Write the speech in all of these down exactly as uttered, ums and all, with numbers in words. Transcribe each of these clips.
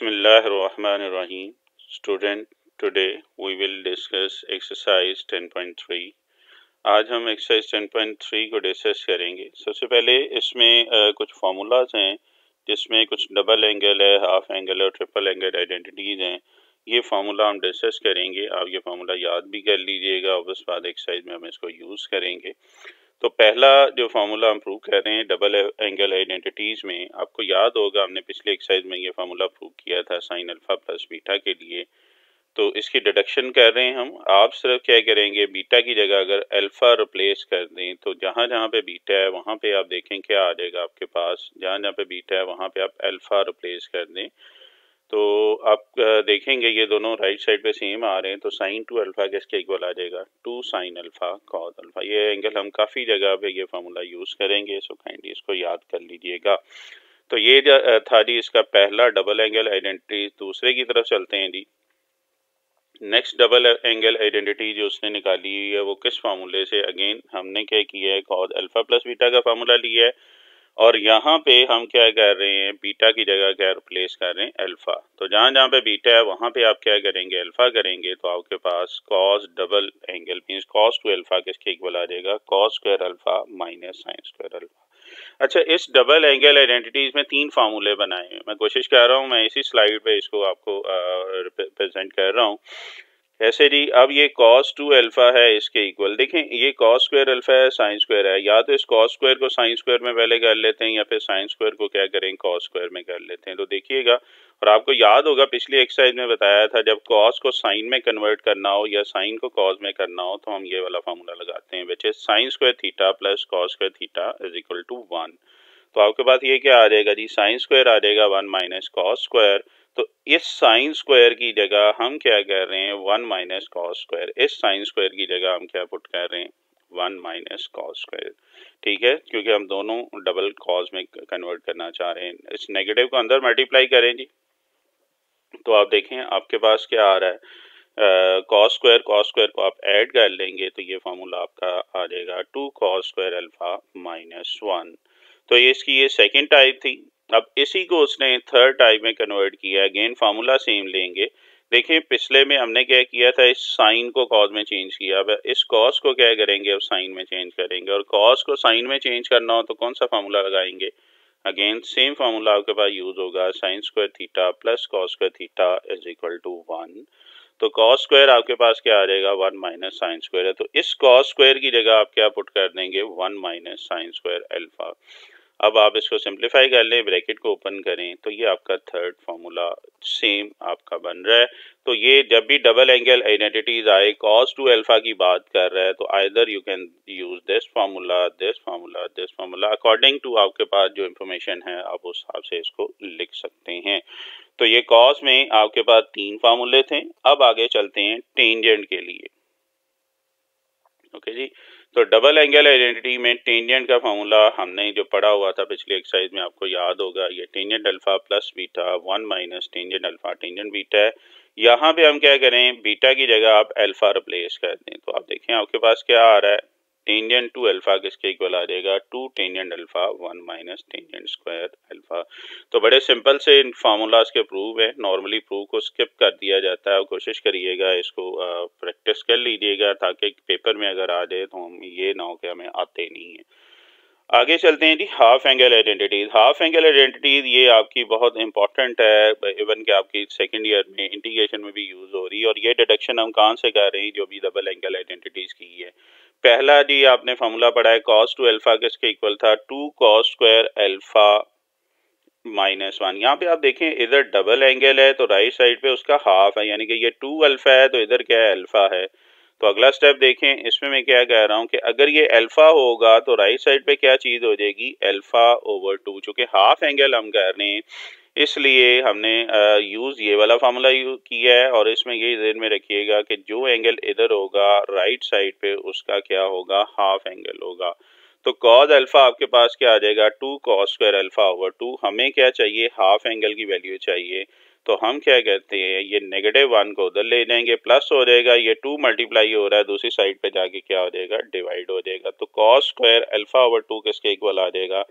Bismillahir Rahmanir Raheem. Student, today we will discuss exercise ten point three. आज हम exercise ten point three को discuss करेंगे. सबसे पहले इसमें आ, कुछ formulas हैं जिसमें कुछ double angle है, half angle और triple angle identities हैं. ये formula हम discuss करेंगे. आप ये formula याद भी कर लीजिएगा और उस बाद exercise में हम इसको use करेंगे. तो पहला जो फार्मूला हम प्रूव कर रहे हैं डबल एंगल आइडेंटिटीज़ में, आपको याद होगा हमने पिछले एक्सरसाइज में ये फार्मूला प्रूव किया था साइन अल्फा प्लस बीटा के लिए. तो इसकी डिडक्शन कर रहे हैं हम. आप सिर्फ क्या करेंगे, बीटा की जगह अगर अल्फा रिप्लेस कर दें तो जहाँ जहाँ पे बीटा है वहाँ पे आप देखें क्या आ जाएगा आपके पास. जहाँ जहाँ पे बीटा है वहाँ पे आप अल्फा रिप्लेस कर दें तो आप देखेंगे ये दोनों राइट साइड पे सेम आ रहे हैं. तो साइन टू अल्फ़ा के इसके इक्वल आ जाएगा to sine alpha cos alpha. ये एंगल हम काफ़ी जगह पे ये फार्मूला यूज़ करेंगे, सो काइंडली इसको याद कर लीजिएगा. तो ये था जी इसका पहला डबल एंगल आइडेंटिटी. दूसरे की तरफ चलते हैं जी. नेक्स्ट डबल एंगल आइडेंटिटी जो उसने निकाली है वो किस फार्मूले से, अगेन हमने क्या किया है कॉस अल्फ़ा प्लस बीटा का फार्मूला लिया है और यहाँ पे हम क्या कर रहे हैं बीटा की जगह क्या रिप्लेस कर रहे हैं अल्फ़ा. तो जहाँ जहाँ पे बीटा है वहाँ पे आप क्या करेंगे अल्फ़ा करेंगे. तो आपके पास cos double angle means cos two alpha किसके इक्वल आ जाएगा cos square alpha minus sine square alpha. अच्छा, इस डबल एंगल आइडेंटिटीज़ में तीन फार्मूले बनाए हैं. मैं कोशिश कर रहा हूँ, मैं इसी स्लाइड पर इसको आपको प्रेजेंट कर रहा हूँ. ऐसे जी, अब ये कॉस टू अल्फ़ा है इसके इक्वल. देखें ये कॉस स्क्वायर अल्फ़ा है साइन स्क्वायर है, या तो इस कॉस स्क्वायर को साइन स्क्वायर में पहले कर लेते हैं या फिर साइन स्क्वायर को क्या करें कॉस स्क्वायर में कर लेते हैं. तो देखिएगा, और आपको याद होगा पिछली एक्सरसाइज में बताया था जब कॉस को साइन में कन्वर्ट करना हो या साइन को कॉस में करना हो तो हम ये वाला फार्मूला लगाते हैं which is sine square theta plus cos square theta is equal to one. तो आपके पास ये क्या आ जाएगा जी साइन स्क्वायर आ जाएगा वन माइनस कॉस स्क्वायर. तो इस साइन स्क्वायर की जगह हम क्या कर रहे हैं वन माइनस कॉस स्क्वायर. इस साइन स्क्वायर की जगह हम क्या पुट कर रहे हैं वन माइनस कॉस स्क्वायर. ठीक है, क्योंकि हम दोनों डबल कॉस में कन्वर्ट करना चाह रहे हैं. इस नेगेटिव को अंदर मल्टीप्लाई करें जी. तो आप देखें आपके पास क्या आ रहा है कॉस स्क्वायर कॉस स्क्वायर को आप ऐड कर लेंगे तो ये फार्मूला आपका आ जाएगा two cos square alpha minus one. तो ये इसकी ये सेकेंड टाइप थी. अब इसी को उसने थर्ड टाइप में कन्वर्ट किया. अगेन फार्मूला सेम लेंगे. देखिए पिछले में हमने क्या किया था इस साइन को कॉस में चेंज किया. अब इस कॉस को क्या करेंगे अब साइन में चेंज करेंगे और कॉस को साइन में चेंज करना हो तो कौन सा फार्मूला लगाएंगे. अगेन सेम फार्मूला आपके पास यूज होगा sine square theta plus cos square theta is equal to one. तो कॉस स्क्वायर आपके पास क्या आ जाएगा वन माइनस साइन स्क्वायर है. तो इस कॉस स्क्वायर की जगह आप क्या पुट कर देंगे one minus sine square alpha. अब आप इसको सिंप्लीफाई कर लें, ब्रैकेट को ओपन करें तो ये आपका थर्ड फार्मूला सेम आपका बन रहा है. तो ये जब भी डबल एंगल आइडेंटिटीज आए कॉस टू अल्फ़ा की बात कर रहा है तो either you can use this formula this formula this formula according to आपके पास जो इन्फॉर्मेशन है आप उस हिसाब से इसको लिख सकते हैं. तो ये कॉस में आपके पास तीन फार्मूले थे. अब आगे चलते हैं टेंजेंट के लिए. ओके okay जी, तो डबल एंगल आइडेंटिटी में टेंजेंट का फार्मूला हमने जो पढ़ा हुआ था पिछली एक्सरसाइज में आपको याद होगा. ये tangent alpha plus beta one minus tangent alpha tangent beta है. यहाँ पे हम क्या करें बीटा की जगह आप अल्फ़ा रिप्लेस कर दें तो आप देखें आपके पास क्या आ रहा है टेंजेंट टू अल्फ़ा किसके इक्वल आ जाएगा two tangent alpha one minus tangent square alpha. तो बड़े सिंपल से इन फार्मूलाज के प्रूव हैं. नॉर्मली प्रूव को स्किप कर दिया जाता है और कोशिश करिएगा इसको प्रैक्टिस कर लीजिएगा ताकि पेपर में अगर आ जाए तो हम ये ना हो कि हमें आते नहीं है. आगे चलते हैं जी half angle identities. Half angle identities ये आपकी बहुत इंपॉर्टेंट है, इवन कि आपकी सेकेंड ईयर में इंटीग्रेशन में भी यूज़ हो रही है. और ये डिडक्शन हम कहाँ से कर रहे हैं जो भी डबल एंगल आइडेंटिटीज़ की है. पहला जी आपने फार्मूला पढ़ा है कॉस टू अल्फ़ा किसके इक्वल था two cos square alpha minus one. यहाँ पे आप देखें इधर डबल एंगल है तो राइट साइड पे उसका हाफ है यानी कि ये टू अल्फ़ा है तो इधर क्या है अल्फ़ा है. तो अगला स्टेप देखें इसमें मैं क्या कह रहा हूँ कि अगर ये अल्फ़ा होगा तो राइट साइड पे क्या चीज़ हो जाएगी अल्फ़ा ओवर टू. चूँकि हाफ एंगल हम कर रहे हैं इसलिए हमने यूज़ ये वाला फार्मूला यूज किया है. और इसमें ये ध्यान में रखिएगा कि जो एंगल इधर होगा राइट साइड पे उसका क्या होगा हाफ एंगल होगा. तो कॉस अल्फ़ा आपके पास क्या आ जाएगा two cos square alpha over two. हमें क्या चाहिए हाफ एंगल की वैल्यू चाहिए. तो हम क्या कहते हैं ये नेगेटिव वन को उधर ले जाएंगे प्लस हो जाएगा ये टू मल्टीप्लाई हो रहा है दूसरी साइड पे जाके क्या हो जाएगा डिवाइड हो जाएगा. तो cos square alpha over two किसके इक्वल आ जाएगा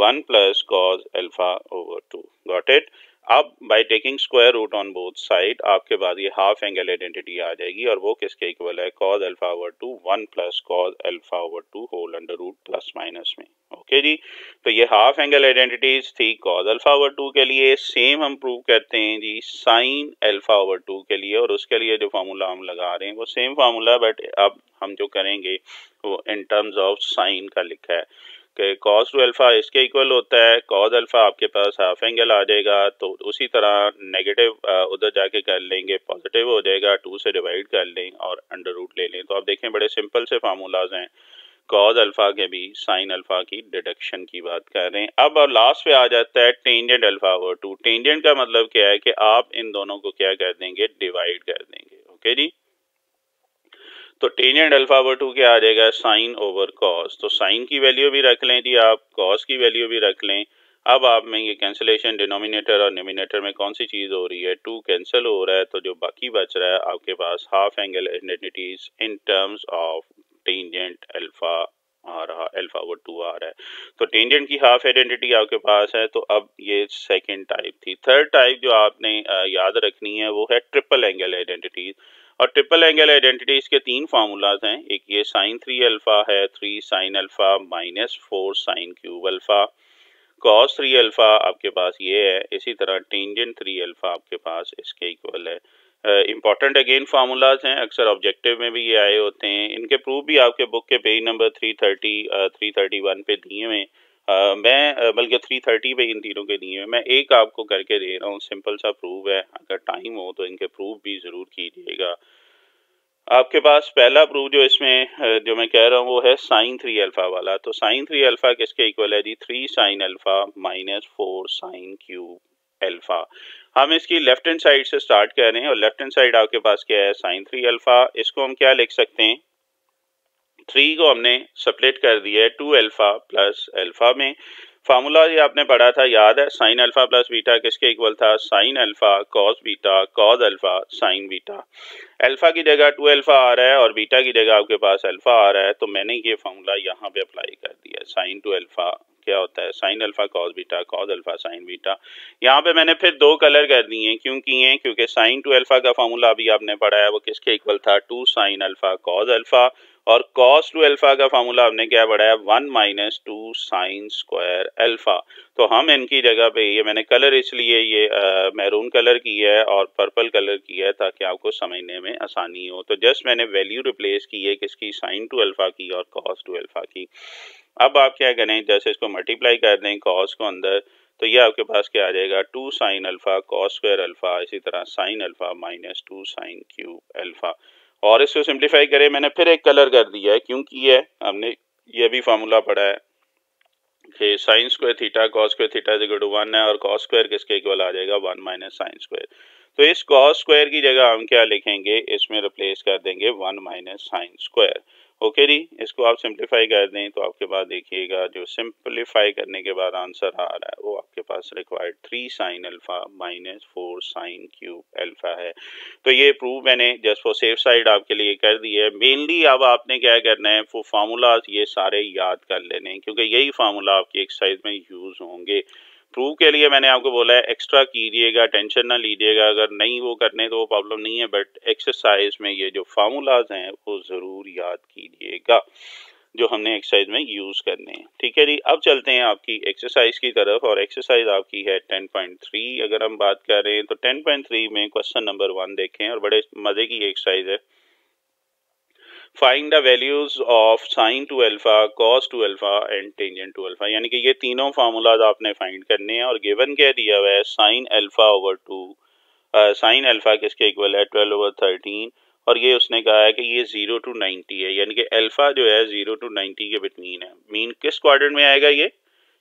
one plus cos alpha over two. Got it. अब by taking square root on both side आपके पास ये हाफ एंगल आइडेंटिटी आ जाएगी और वो किसके इक्वल है, cos alpha over two one plus cos alpha over two whole under root plus minus में। ओके जी, तो ये हाफ एंगल आइडेंटिटीज थी कॉज अल्फा ओवर टू के लिए। सेम हम प्रूव करते हैं जी साइन अल्फा ओवर टू के लिए, और उसके लिए जो फार्मूला हम लगा रहे हैं वो सेम फार्मूला, बट अब हम जो करेंगे वो इन टर्म्स ऑफ साइन का लिखा है कि कॉस टू अल्फा इसके इक्वल होता है, कॉस अल्फा आपके पास हाफ एंगल आ जाएगा, तो उसी तरह नेगेटिव उधर जाके कर लेंगे, पॉजिटिव हो जाएगा, टू से डिवाइड कर लें और अंडर रूट ले लें। तो आप देखें बड़े सिंपल से फार्मूलाज हैं, कॉस अल्फा के भी साइन अल्फा की डिडक्शन की बात कर रहे हैं। अब अब लास्ट पे आ जाता है tangent alpha over two. Tangent का मतलब क्या है कि आप इन दोनों को क्या कर देंगे, डिवाइड कर देंगे। ओके जी, तो टेंजेंट अल्फा ओवर टू क्या आ जाएगा, साइन ओवर कॉस, तो साइन की वैल्यू भी रख लें जी आप, कॉस की वैल्यू भी रख लें। अब आप में ये कैंसिलेशन डिनोमिनेटर और न्यूमिनेटर में कौन सी चीज़ हो रही है, टू कैंसिल हो रहा है, तो जो बाकी बच रहा है आपके पास half angle identities in terms of tangent alpha आ रहा, अल्फा ओवर टू आ रहा है। तो टेंजेंट की हाफ आइडेंटिटी आपके पास है, तो अब ये सेकेंड टाइप थी। थर्ड टाइप जो आपने याद रखनी है वो है ट्रिपल एंगल आइडेंटिटीज, और ट्रिपल एंगल आइडेंटिटीज के तीन फार्मूलाज हैं, एक ये साइन थ्री अल्फा है, three sine alpha minus four sine cube alpha, cos three alpha आपके पास ये है, इसी तरह टेंजेंट थ्री अल्फा आपके पास इसके इक्वल है। इंपॉर्टेंट अगेन फार्मूलाज हैं, अक्सर ऑब्जेक्टिव में भी ये आए होते हैं, इनके प्रूफ भी आपके बुक के page number three thirty three thirty one पे दिए हुए हैं। Uh, मैं बल्कि थ्री थर्टी पे इन तीनों के दिए मैं एक आपको करके दे रहा हूँ, सिंपल सा प्रूफ है, अगर टाइम हो तो इनके प्रूफ भी ज़रूर कीजिएगा। आपके पास पहला प्रूफ जो इसमें जो मैं कह रहा हूँ वो है साइन थ्री अल्फ़ा वाला, तो साइन थ्री अल्फ़ा किसके इक्वल है जी, three sine alpha minus four sine cube alpha. हम इसकी लेफ्ट हैंड साइड से स्टार्ट कर रहे हैं, और लेफ्ट हैंड साइड आपके पास क्या है, साइन थ्री अल्फ़ा, इसको हम क्या लिख सकते हैं, थ्री को हमने सप्लेट कर दिया है टू अल्फ़ा प्लस अल्फ़ा में। फार्मूला ये आपने पढ़ा था, याद है, साइन अल्फ़ा प्लस बीटा किसके इक्वल था, sine alpha cos beta cos alpha sine beta. Alpha की जगह टू अल्फ़ा आ रहा है और बीटा की जगह आपके पास अल्फ़ा आ रहा है, तो मैंने ये फार्मूला यहाँ पे अप्लाई कर दिया, साइन टू अल्फ़ा क्या होता है, sine alpha cos beta cos alpha sine beta. यहाँ पे मैंने फिर दो कलर कर दिए हैं, क्यों किए, क्योंकि साइन टू अल्फ़ा का फार्मूला अभी आपने पढ़ा है वो किसके इक्वल था, two sine alpha cos alpha, और कॉस टू अल्फ़ा का फार्मूला हमने क्या बढ़ाया, one minus two sine square alpha. तो हम इनकी जगह पे ये मैंने कलर इसलिए ये आ, मैरून कलर किया है और पर्पल कलर किया है ताकि आपको समझने में आसानी हो। तो जस्ट मैंने वैल्यू रिप्लेस की है किसकी, साइन टू अल्फ़ा की और कॉस टू अल्फ़ा की। अब आप क्या करें, जैसे इसको मल्टीप्लाई कर दें कॉस को अंदर, तो ये आपके पास क्या आ जाएगा, to sine alpha cos square alpha, इसी तरह sine alpha minus two sine cube alpha. और इसको सिंप्लीफाई करें, मैंने फिर एक कलर कर दिया है, क्योंकि ये हमने ये भी फार्मूला पढ़ा है कि sine square theta cos square theta is equal to one है, और कॉस स्क्वायर किसके इक्वल आ जाएगा, वन माइनस साइन स्क्वायर। तो इस कॉस स्क्वायर की जगह हम क्या लिखेंगे, इसमें रिप्लेस कर देंगे one minus sine square. Okay जी, इसको आप सिंप्लीफाई कर दें तो आपके पास देखिएगा जो सिंप्लीफाई करने के बाद आंसर आ रहा है वो आपके पास required three sine alpha minus four sine cube alpha है। तो ये प्रूव मैंने जस्ट फॉर सेफ साइड आपके लिए कर दी है। मेनली अब आपने क्या करना है, वो फार्मूलाज ये सारे याद कर लेने, क्योंकि यही फार्मूला आपकी एक्सरसाइज में यूज़ होंगे। प्रूव के लिए मैंने आपको बोला है एक्स्ट्रा कीजिएगा, टेंशन ना लीजिएगा, अगर नहीं वो करने तो वो प्रॉब्लम नहीं है, बट एक्सरसाइज में ये जो फार्मूलाज हैं वो ज़रूर याद कीजिएगा जो हमने एक्सरसाइज में यूज़ करने हैं। ठीक है जी, अब चलते हैं आपकी एक्सरसाइज की तरफ, और एक्सरसाइज आपकी है टेन पॉइंट थ्री। अगर हम बात कर रहे हैं तो टेन पॉइंट थ्री में क्वेश्चन नंबर वन देखें, और बड़े मज़े की एक्सरसाइज है, find the values of sine two alpha cos two alpha and tangent two alpha, यानी कि ये तीनों फार्मूलाज आपने फाइंड करने हैं। और गिवन क्या दिया हुआ है, sine alpha over two, sine alpha किसके इक्वल है, ट्वेल्व ओवर थर्टीन, और ये उसने कहा है कि ये ज़ीरो टू नाइन्टी है, यानी कि अल्फ़ा जो है ज़ीरो टू नाइन्टी के बिटवीन है। मीन किस क्वाड्रेंट में आएगा ये,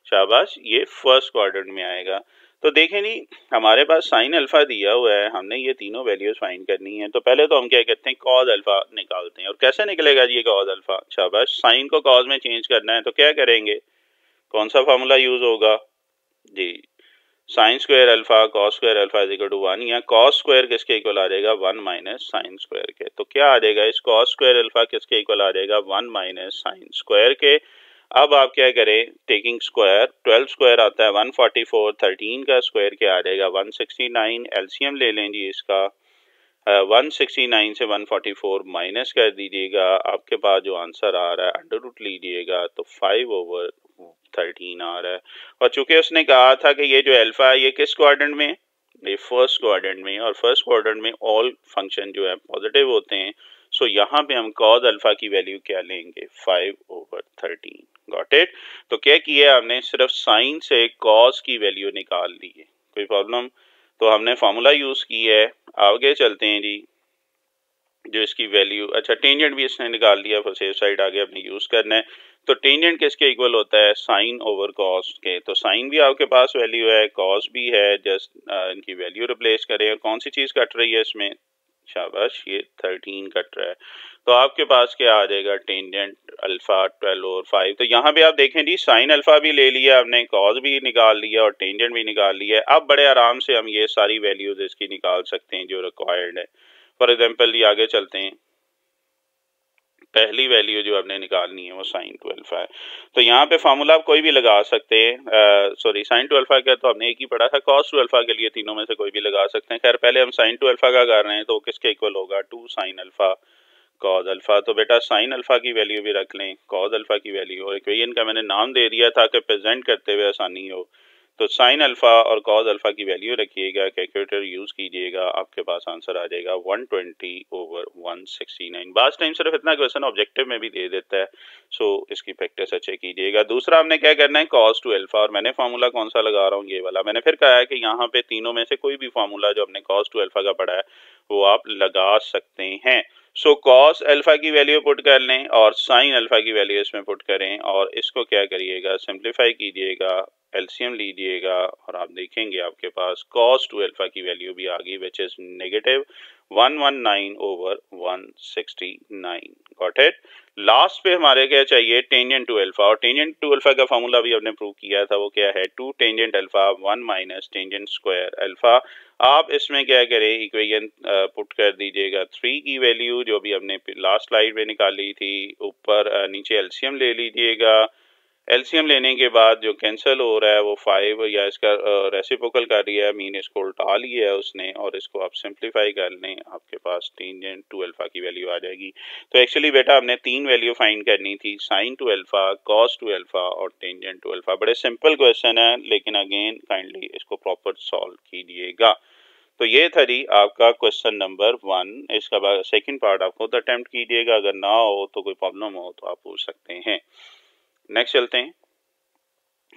शाबाश, ये फर्स्ट क्वाड्रेंट में आएगा। तो देखें जी, हमारे पास साइन अल्फ़ा दिया हुआ है, हमने ये तीनों वैल्यूज फाइंड करनी है, तो पहले तो हम क्या कहते हैं, कॉस अल्फ़ा निकालते हैं। और कैसे निकलेगा जी ये कॉस अल्फ़ा, शाबाश, साइन को कॉस में चेंज करना है, तो क्या करेंगे, कौन सा फार्मूला यूज़ होगा जी, sine square alpha cos square alpha is equal to one, या कॉस स्क्वायर किसके इक्वल आ जाएगा, वन माइनस साइन स्क्वायर के। तो क्या आ जाएगा, इस कॉस स्क्वायर अल्फ़ा किसके इक्वल आ जाएगा, वन माइनस साइन स्क्वायर के। अब आप क्या करें, टेकिंग स्क्वायर, ट्वेल्व स्क्वायर आता है वन फोर्टी फोर, थर्टीन का स्क्वायर क्या आ जाएगा वन सिक्सटी नाइन, एलसीएम ले लें जी इसका, वन सिक्सटी नाइन से वन फोर्टी फोर माइनस कर दीजिएगा, आपके पास जो आंसर आ रहा है अंडर रूट लीजिएगा तो फाइव ओवर थर्टीन आ रहा है। और चूंकि उसने कहा था कि ये जो अल्फा है ये किस क्वाड्रेंट में, ये फर्स्ट क्वाड्रेंट में, और फर्स्ट क्वाड्रेंट में ऑल फंक्शन जो है पॉजिटिव होते हैं, सो so, यहाँ पे हम कॉज अल्फा की वैल्यू क्या लेंगे five over thirteen. Got it. तो क्या किया हमने, सिर्फ साइन से कॉज की वैल्यू निकाल ली है, कोई प्रॉब्लम। तो हमने फार्मूला यूज किया है, आगे चलते हैं जी, जो इसकी वैल्यू, अच्छा टेंजेंट भी इसने निकाल लिया, फिर सेफ साइड आगे हमने यूज करना है। तो टेंजेंट किसके इक्वल होता है, साइन ओवर कॉस के, तो साइन भी आपके पास वैल्यू है, कॉस भी है, जस्ट इनकी वैल्यू रिप्लेस करें। कौन सी चीज कट रही है इसमें, शाबाश, ये थर्टीन कट रहा है, तो आपके पास क्या आ जाएगा tangent alpha twelve over five. तो यहाँ पे आप देखें जी, साइन अल्फा भी ले लिया हमने, कॉस भी निकाल लिया और टेंजेंट भी निकाल लिया। अब बड़े आराम से हम ये सारी वैल्यूज इसकी निकाल सकते हैं जो रिक्वायर्ड है। फॉर एग्जाम्पल ये आगे चलते हैं, पहली वैल्यू जो हमने निकालनी है वो साइन टू अल्फा है। तो यहाँ पे फार्मूला आप कोई भी लगा सकते हैं, सॉरी साइन टू अल्फा का तो हमने एक ही पढ़ा था, कॉस टू अल्फा के लिए तीनों में से कोई भी लगा सकते हैं। खैर पहले हम साइन टू अल्फा का कर रहे हैं, तो किसके इक्वल होगा two sine alpha cos alpha. तो बेटा साइन अल्फा की वैल्यू भी रख लें, कॉस अल्फा की वैल्यू, और इक्वेशन का मैंने नाम दे दिया था कि प्रेजेंट करते हुए आसानी हो। तो साइन अल्फा और कॉस अल्फा की वैल्यू रखिएगा, कैलकुलेटर यूज़ कीजिएगा, आपके पास आंसर आ जाएगा one twenty over one sixty nine. बास टाइम सिर्फ इतना क्वेश्चन ऑब्जेक्टिव में भी दे देता है, सो इसकी प्रैक्टिस अच्छे कीजिएगा। दूसरा हमने क्या करना है, कॉस टू अल्फा, और मैंने फार्मूला कौन सा लगा रहा हूँ, ये वाला। मैंने फिर कहा है कि यहाँ पे तीनों में से कोई भी फार्मूला जो हमने कॉस टू अल्फा का पढ़ा है वो आप लगा सकते हैं। सो कॉस अल्फा की वैल्यू पुट कर लें और साइन अल्फा की वैल्यू इसमें पुट करें, और इसको क्या करिएगा, सिंप्लीफाई कीजिएगा, एलसीएम लीजिएगा, और आप देखेंगे आपके पास कॉस टू अल्फा की वैल्यू भी आ गई, which is negative one nineteen over one sixty nine. Got it. Last पे हमारे क्या चाहिए, टेंजेंट टू अल्फा, और टेंजेंट टू अल्फा का फार्मूला भी हमने प्रूव किया था, वो क्या है two tangent alpha one minus tangent square alpha. आप इसमें क्या करें, इक्वेशन पुट कर दीजिएगा, थ्री की वैल्यू जो भी हमने लास्ट स्लाइड में निकाली थी, ऊपर नीचे एलसीएम ले लीजिएगा, एलसीएम लेने के बाद जो कैंसिल हो रहा है वो फाइव, या इसका रेसिप्रोकल कर रही है, मीन इसको उल्टा लिया है उसने, और इसको आप सिंप्लीफाई कर लें, आपके पास टेंजेंट टू अल्फा की वैल्यू आ जाएगी। तो एक्चुअली बेटा हमने तीन वैल्यू फाइंड करनी थी, sine two alpha, cos two alpha और टेंजेंट टू अल्फा। बड़े सिंपल क्वेश्चन है, लेकिन अगेन काइंडली इसको प्रॉपर सॉल्व कीजिएगा। तो ये था जी आपका क्वेश्चन नंबर वन। इसका बाद सेकेंड पार्ट आप खुद अटैम्प्ट कीजिएगा, अगर ना हो तो कोई प्रॉब्लम हो तो आप पूछ सकते हैं। नेक्स्ट चलते हैं,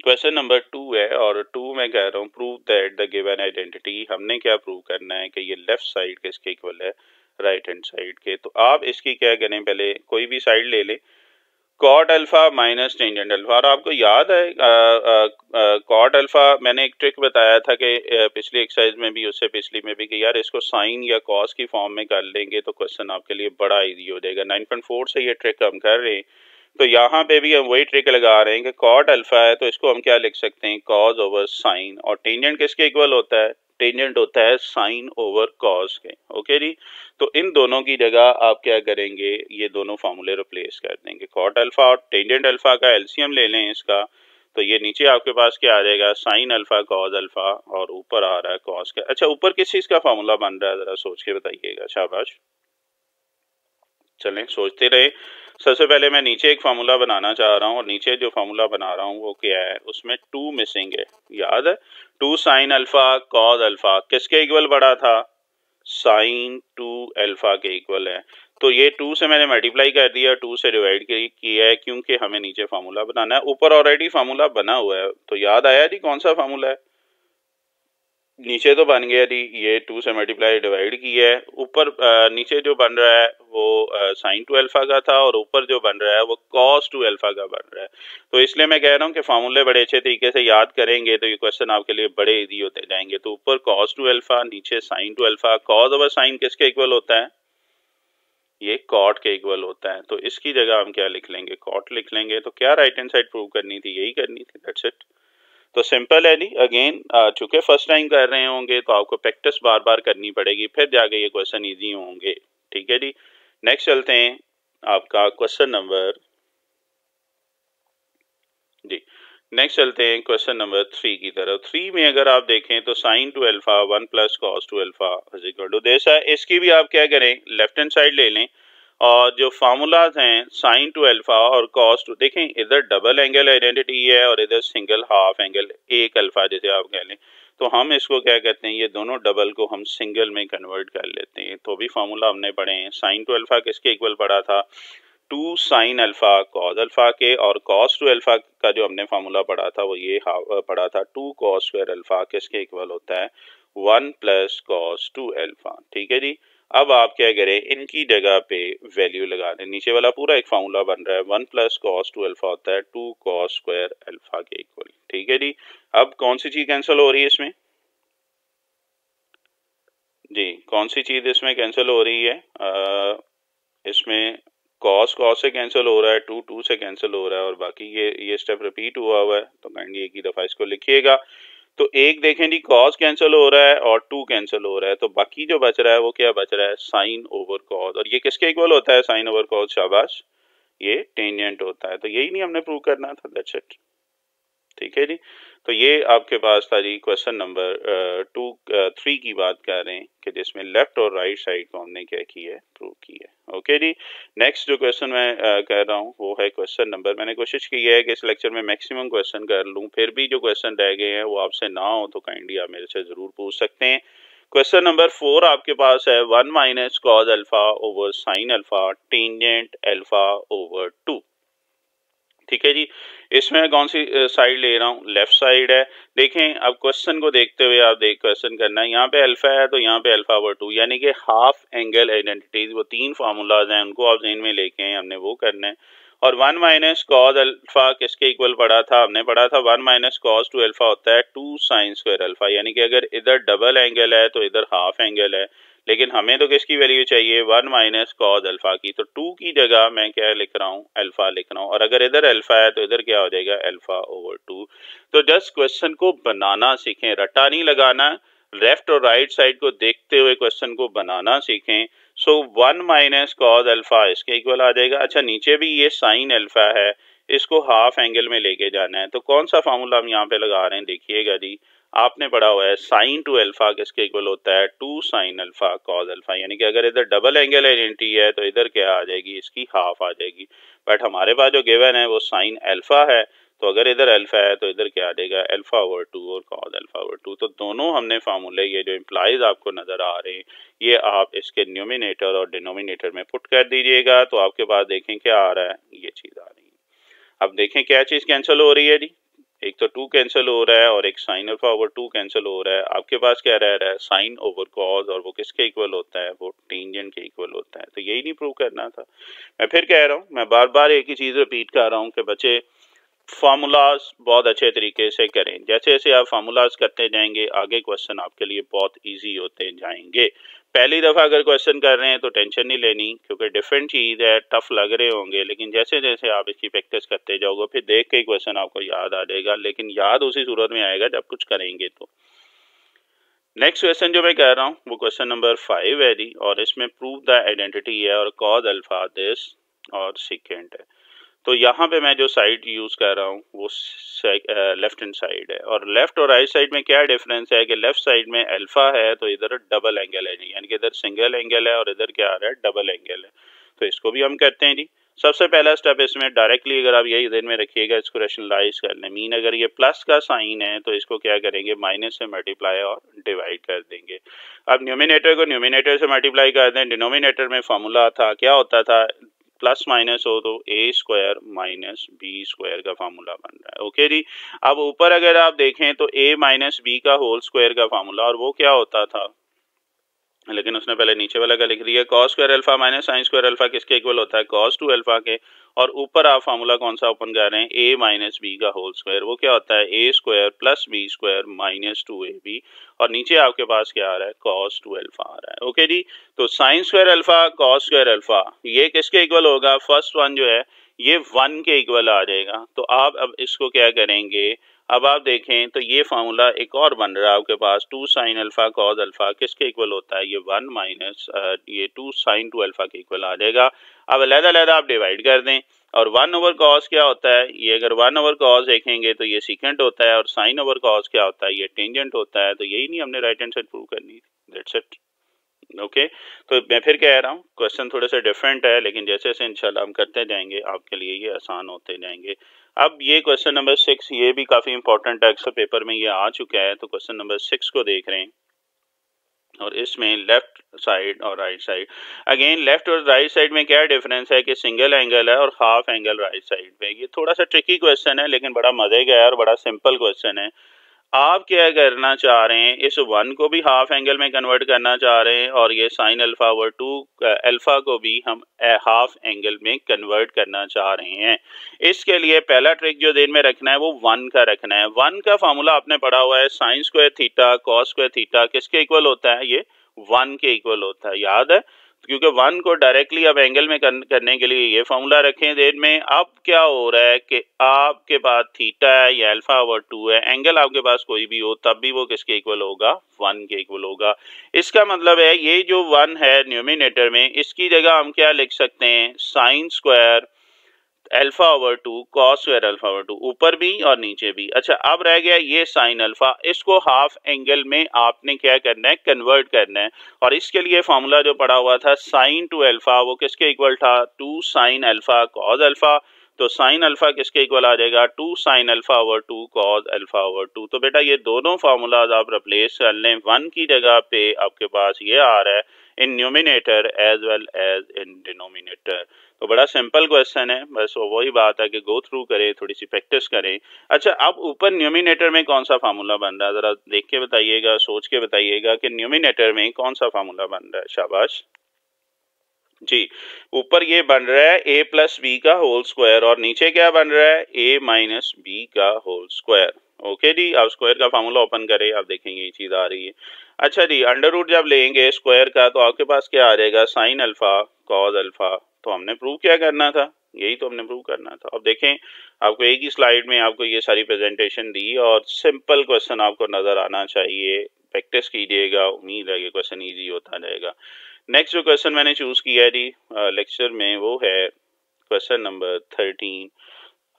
क्वेश्चन नंबर टू है, और टू में कह रहा हूँ prove that the given identity. हमने क्या प्रूव करना है कि ये लेफ्ट साइड किसके इक्वल है, राइट हैंड साइड के। तो आप इसकी क्या करें, पहले कोई भी साइड ले लें, cot alpha minus tangent alpha. और आपको याद है कॉट अल्फा, मैंने एक ट्रिक बताया था कि पिछली एक्सरसाइज में भी, उससे पिछली में भी, कि यार इसको साइन या कॉस की फॉर्म में कर लेंगे तो क्वेश्चन आपके लिए बड़ा ईजी हो जाएगा। नाइन पॉइंट फोर से ये ट्रिक हम कर रहे हैं, तो यहाँ पे भी हम वही ट्रिक लगा रहे हैं कि कॉट अल्फा है तो इसको हम क्या लिख सकते हैं, कॉस ओवर साइन, और टेंजेंट किसके इक्वल होता है, टेंजेंट होता है साइन ओवर कॉस के। ओके जी, तो इन दोनों की जगह आप क्या करेंगे, ये दोनों फार्मूले रिप्लेस कर देंगे, कॉट अल्फा और टेंजेंट अल्फा का एलसीएम ले लें इसका, तो ये नीचे आपके पास क्या आ जाएगा साइन अल्फा कॉस अल्फा, और ऊपर आ रहा है कॉस का। अच्छा ऊपर किस चीज़ का फार्मूला बन रहा है, ज़रा सोच के बताइएगा, शाबाश, चलें सोचते रहे। सबसे पहले मैं नीचे एक फार्मूला बनाना चाह रहा हूँ, और नीचे जो फार्मूला बना रहा हूँ वो क्या है, उसमें टू मिसिंग है, याद है, two sine alpha cos alpha किसके इक्वल बड़ा था, साइन टू अल्फा के इक्वल है। तो ये टू से मैंने मल्टीप्लाई कर दिया, टू से डिवाइड किया है, क्योंकि हमें नीचे फार्मूला बनाना है, ऊपर ऑलरेडी फार्मूला बना हुआ है। तो याद आया जी कौन सा फार्मूला है, नीचे तो बन गया जी, ये टू से मल्टीप्लाई डिवाइड किया है, ऊपर नीचे जो बन रहा है वो साइन टू अल्फा का था, और ऊपर जो बन रहा है वो कॉस टू अल्फा का बन रहा है। तो इसलिए मैं कह रहा हूँ कि फार्मूले बड़े अच्छे तरीके से याद करेंगे तो ये क्वेश्चन आपके लिए बड़े ईजी होते जाएंगे। तो ऊपर कॉस टू अल्फा, नीचे sine two alpha, cos over sine किसके इक्वल होता है, ये कॉट के इक्वल होता है। तो इसकी जगह हम क्या लिख लेंगे, कॉट लिख लेंगे। तो क्या राइट हैंड साइड प्रूव करनी थी, यही करनी थी, दैट्स इट। तो सिंपल है जी, अगेन चूंकि फर्स्ट टाइम कर रहे होंगे तो आपको प्रैक्टिस बार बार करनी पड़ेगी, फिर जाके ये क्वेश्चन इजी होंगे। ठीक है जी, नेक्स्ट चलते हैं, आपका क्वेश्चन नंबर जी नेक्स्ट चलते हैं क्वेश्चन नंबर थ्री की तरफ। थ्री में अगर आप देखें तो sine two alpha one plus cos two alpha is equal to this है। इसकी भी आप क्या करें लेफ्ट हैंड साइड ले लें और जो फार्मूलाज हैं साइन टू अल्फा और कॉस टू, देखें इधर डबल एंगल आइडेंटिटी है और इधर सिंगल हाफ एंगल एक अल्फा जैसे आप कह लें, तो हम इसको क्या कहते हैं ये दोनों डबल को हम सिंगल में कन्वर्ट कर लेते हैं। तो भी फार्मूला हमने पढ़े हैं साइन टू अल्फा किसके इक्वल पढ़ा था two sine alpha cos alpha के, और कॉस टू अल्फा का जो हमने फार्मूला पढ़ा था वो ये पढ़ा था टू कॉस स्क्वायर अल्फा किसके इक्वल होता है one plus cos two alpha. ठीक है जी, अब आप क्या करें इनकी जगह पे वैल्यू लगा दें। नीचे वाला पूरा एक फार्मूला बन रहा है one plus cos two alpha होता है टू कॉस स्क्वायर अल्फा के इक्वल। ठीक है जी, अब कौन सी चीज कैंसिल हो रही है इसमें जी, कौन सी चीज इसमें कैंसिल हो रही है, आ, इसमें कॉस कॉस से कैंसिल हो रहा है, टू टू से कैंसिल हो रहा है और बाकी ये ये स्टेप रिपीट हुआ हुआ है, तो काइंडली एक ही दफा इसको लिखिएगा। तो एक देखें जी कॉस कैंसिल हो रहा है और टू कैंसिल हो रहा है, तो बाकी जो बच रहा है वो क्या बच रहा है साइन ओवर कॉस, और ये किसके इक्वल होता है साइन ओवर कॉस शाबाश ये टेंजेंट होता है। तो यही नहीं हमने प्रूव करना था, दैट्स इट। ठीक है जी, तो ये आपके पास था जी क्वेश्चन नंबर टू थ्री की बात कर रहे हैं कि जिसमें लेफ्ट और राइट साइड को हमने क्या की है प्रूव की है। ओके जी, नेक्स्ट जो क्वेश्चन मैं uh, कह रहा हूँ वो है क्वेश्चन नंबर, मैंने कोशिश की है कि इस लेक्चर में मैक्सिमम क्वेश्चन कर लूँ, फिर भी जो क्वेश्चन रह गए हैं वो आपसे ना हो तो काइंडली आप मेरे से ज़रूर पूछ सकते हैं। क्वेश्चन नंबर फोर आपके पास है one minus cos alpha over sine alpha tangent alpha over two. ठीक है जी, इसमें मैं कौन सी साइड ले रहा हूँ लेफ्ट साइड है। देखें अब क्वेश्चन को देखते हुए आप देख क्वेश्चन करना है, यहाँ पे अल्फा है तो यहाँ पे अल्फा ओवर टू यानी कि हाफ एंगल आइडेंटिटीज, वो तीन फार्मूलाज हैं उनको आप जहन में लेके हैं, हमने वो करना है। और वन माइनस कॉज अल्फा किसके इक्वल पढ़ा था, हमने पढ़ा था one minus cos two alpha होता है टू साइन स्क्वायर अल्फा, यानी कि अगर इधर डबल एंगल है तो इधर हाफ एंगल है, लेकिन हमें तो किसकी वैल्यू चाहिए वन माइनस कॉज अल्फा की, तो टू की जगह मैं क्या लिख रहा हूँ अल्फा लिख रहा हूँ, और अगर इधर अल्फा है तो इधर क्या हो जाएगा अल्फा ओवर टू। तो जस्ट क्वेश्चन को बनाना सीखें, रट्टा नहीं लगाना, लेफ्ट और राइट साइड को देखते हुए क्वेश्चन को बनाना सीखें। So one minus cos alpha इसके इक्वल आ जाएगा, अच्छा नीचे भी ये साइन अल्फा है इसको हाफ एंगल में लेके जाना है, तो कौन सा फार्मूला हम यहाँ पे लगा रहे हैं देखिएगा जी, आपने पढ़ा हुआ है साइन टू अल्फा किसके इक्वल होता है two sine alpha cos alpha, यानी कि अगर इधर डबल एंगल आइडेंटिटी है तो इधर क्या आ जाएगी इसकी हाफ आ जाएगी, बट हमारे पास जो गिवन है वो साइन अल्फा है, तो अगर इधर अल्फा है तो इधर क्या आ जाएगा अल्फा ओवर टू और कॉज अल्फा ओवर टू। तो दोनों हमने फार्मूले ये जो इम्प्लाइज आपको नजर आ रहे हैं ये आप इसके न्यूमिनेटर और डिनोमिनेटर में पुट कर दीजिएगा, तो आपके पास देखें क्या आ रहा है ये चीज़ आ रही है। अब देखें क्या चीज़ कैंसिल हो रही है जी, एक तो टू कैंसिल हो रहा है और एक sine alpha over two cancel हो रहा है, आपके पास क्या रह रहा है साइन ओवर कॉज, और वो किसके इक्वल होता है वो टेंजेंट के इक्वल होता है। तो यही नहीं प्रूव करना था, मैं फिर कह रहा हूँ, मैं बार बार एक ही चीज़ रिपीट कर रहा हूँ कि बच्चे फार्मूलाज बहुत अच्छे तरीके से करें, जैसे जैसे आप फार्मूलाज करते जाएंगे आगे क्वेश्चन आपके लिए बहुत इजी होते जाएंगे। पहली दफ़ा अगर क्वेश्चन कर रहे हैं तो टेंशन नहीं लेनी क्योंकि डिफरेंट चीज़ है, टफ लग रहे होंगे, लेकिन जैसे जैसे आप इसकी प्रैक्टिस करते जाओगे फिर देख के ही क्वेश्चन आपको याद आ जाएगा, लेकिन याद उसी सूरत में आएगा जब कुछ करेंगे। तो नेक्स्ट क्वेश्चन जो मैं कह रहा हूँ वो क्वेश्चन नंबर फाइव है जी, और इसमें प्रूव द आइडेंटिटी है और कॉज अल्फा दिस और सिकेंट है। तो यहाँ पे मैं जो साइड यूज़ कर रहा हूँ वो लेफ्ट हैंड साइड है, और लेफ्ट और राइट साइड में क्या डिफरेंस है कि लेफ्ट साइड में अल्फा है तो इधर डबल एंगल है यानी कि इधर सिंगल एंगल है और इधर क्या आ रहा है डबल एंगल है, तो इसको भी हम करते हैं जी। सबसे पहला स्टेप इसमें डायरेक्टली अगर आप यही दिन में रखिएगा इसको रेशनलाइज कर लें, मीन अगर ये प्लस का साइन है तो इसको क्या करेंगे माइनस से मल्टीप्लाई और डिवाइड कर देंगे। अब न्यूमिनेटर को न्यूमिनेटर से मल्टीप्लाई कर दें, डिनोमिनेटर में फार्मूला था क्या होता था प्लस माइनस हो तो ए स्क्वायर माइनस बी स्क्वायर का फार्मूला बन रहा है। ओके जी, अब ऊपर अगर आप देखें तो ए माइनस बी का होल स्क्वायर का फार्मूला, और वो क्या होता था, लेकिन उसने पहले नीचे वाला का लिख दिया cos square alpha minus sine square alpha किसके इक्वल होता है कॉस टू अल्फा के, और ऊपर आप फार्मूला कौन सा ओपन कर रहे हैं ए माइनस बी का होल स्क्वायर, वो क्या होता है ए square plus B square minus two A B, और नीचे आपके पास क्या आ रहा है कॉस टू अल्फा आ रहा है। ओके जी, तो sine square alpha cos square alpha ये किसके इक्वल होगा फर्स्ट वन जो है ये वन के इक्वल आ जाएगा। तो आप अब इसको क्या करेंगे, अब आप देखें तो ये फार्मूला एक और बन रहा है आपके पास two sine alpha cos alpha किसके इक्वल होता है ये वन माइनस ये टू साइन टू अल्फा के इक्वल आ जाएगा। अब अलग-अलग आप डिवाइड कर दें, और वन ओवर कॉस क्या होता है, ये अगर वन ओवर कॉस देखेंगे तो ये सीकेंट होता है, और साइन ओवर कॉस क्या होता है, ये टेंजेंट होता है। तो यही नहीं हमने राइट हैंड साइड प्रूव करनी थी, दैट्स इट। ओके okay, तो मैं फिर कह रहा हूँ क्वेश्चन थोड़ा सा डिफरेंट है, लेकिन जैसे जैसे इंशाल्लाह हम करते जाएंगे आपके लिए ये आसान होते जाएंगे। अब ये क्वेश्चन नंबर सिक्स, ये भी काफ़ी इंपॉर्टेंट है, अक्सर पेपर में ये आ चुका है। तो क्वेश्चन नंबर सिक्स को देख रहे हैं और इसमें लेफ्ट साइड और राइट साइड, अगेन लेफ्ट और राइट साइड में क्या डिफरेंस है कि सिंगल एंगल है और हाफ एंगल राइट साइड पे। ये थोड़ा सा ट्रिकी क्वेश्चन है लेकिन बड़ा मजे का है और बड़ा सिंपल क्वेश्चन है। आप क्या करना चाह रहे हैं, इस वन को भी हाफ एंगल में कन्वर्ट करना चाह रहे हैं और ये sine alpha over two alpha को भी हम हाफ एंगल में कन्वर्ट करना चाह रहे हैं। इसके लिए पहला ट्रिक जो दिन में रखना है वो वन का रखना है। वन का फार्मूला आपने पढ़ा हुआ है, sine square theta cos square theta किसके इक्वल होता है, ये वन के इक्वल होता है, याद है। क्योंकि वन को डायरेक्टली अब एंगल में करने के लिए ये फार्मूला रखें देर में। अब क्या हो रहा है कि आपके पास थीटा है या अल्फा ओवर टू है, एंगल आपके पास कोई भी हो तब भी वो किसके इक्वल होगा, वन के इक्वल होगा। इसका मतलब है ये जो वन है न्यूमिनेटर में, इसकी जगह हम क्या लिख सकते हैं, sine square alpha over two cos square alpha over two, ऊपर भी और नीचे भी। अच्छा अब रह गया ये साइन अल्फा, इसको हाफ एंगल में आपने क्या करना है, कन्वर्ट करना है। और इसके लिए फार्मूला जो पड़ा हुआ था साइन टू अल्फा, वो किसके इक्वल था, two sine alpha cos alpha. तो साइन अल्फा किसके इक्वल आ जाएगा, to sine alpha over two cos alpha over two. तो बेटा ये दोनों फार्मूलाज आप रिप्लेस कर लें, वन की जगह पे आपके पास ये आ रहा है in numerator as well as in denominator. तो बड़ा सिंपल क्वेश्चन है, बस वो वही बात है कि गो थ्रू करें, थोड़ी सी प्रैक्टिस करें। अच्छा अब ऊपर न्यूमिनेटर में कौन सा फार्मूला बन रहा है, ज़रा देख के बताइएगा, सोच के बताइएगा कि न्यूमिनेटर में कौन सा फार्मूला बन रहा है। शाबाश जी, ऊपर ये बन रहा है ए प्लस बी का होल स्क्वायर और नीचे क्या बन रहा है, ए माइनस बी का होल स्क्वायर। ओके जी, आप स्क्वायर का फार्मूला ओपन करें, आप देखेंगे ये चीज़ आ रही है। अच्छा जी, अंडर रूट जब लेंगे स्क्वायर का तो आपके पास क्या आ जाएगा, साइन अल्फा कॉस अल्फा। तो हमने प्रूव क्या करना था, यही तो हमने प्रूव करना था। अब देखें आपको एक ही स्लाइड में आपको ये सारी प्रेजेंटेशन दी और सिंपल क्वेश्चन आपको नज़र आना चाहिए, प्रैक्टिस कीजिएगा, उम्मीद है ये क्वेश्चन ईजी होता जाएगा। नेक्स्ट जो क्वेश्चन मैंने चूज़ किया है जी लेक्चर में वो है क्वेश्चन नंबर थर्टीन।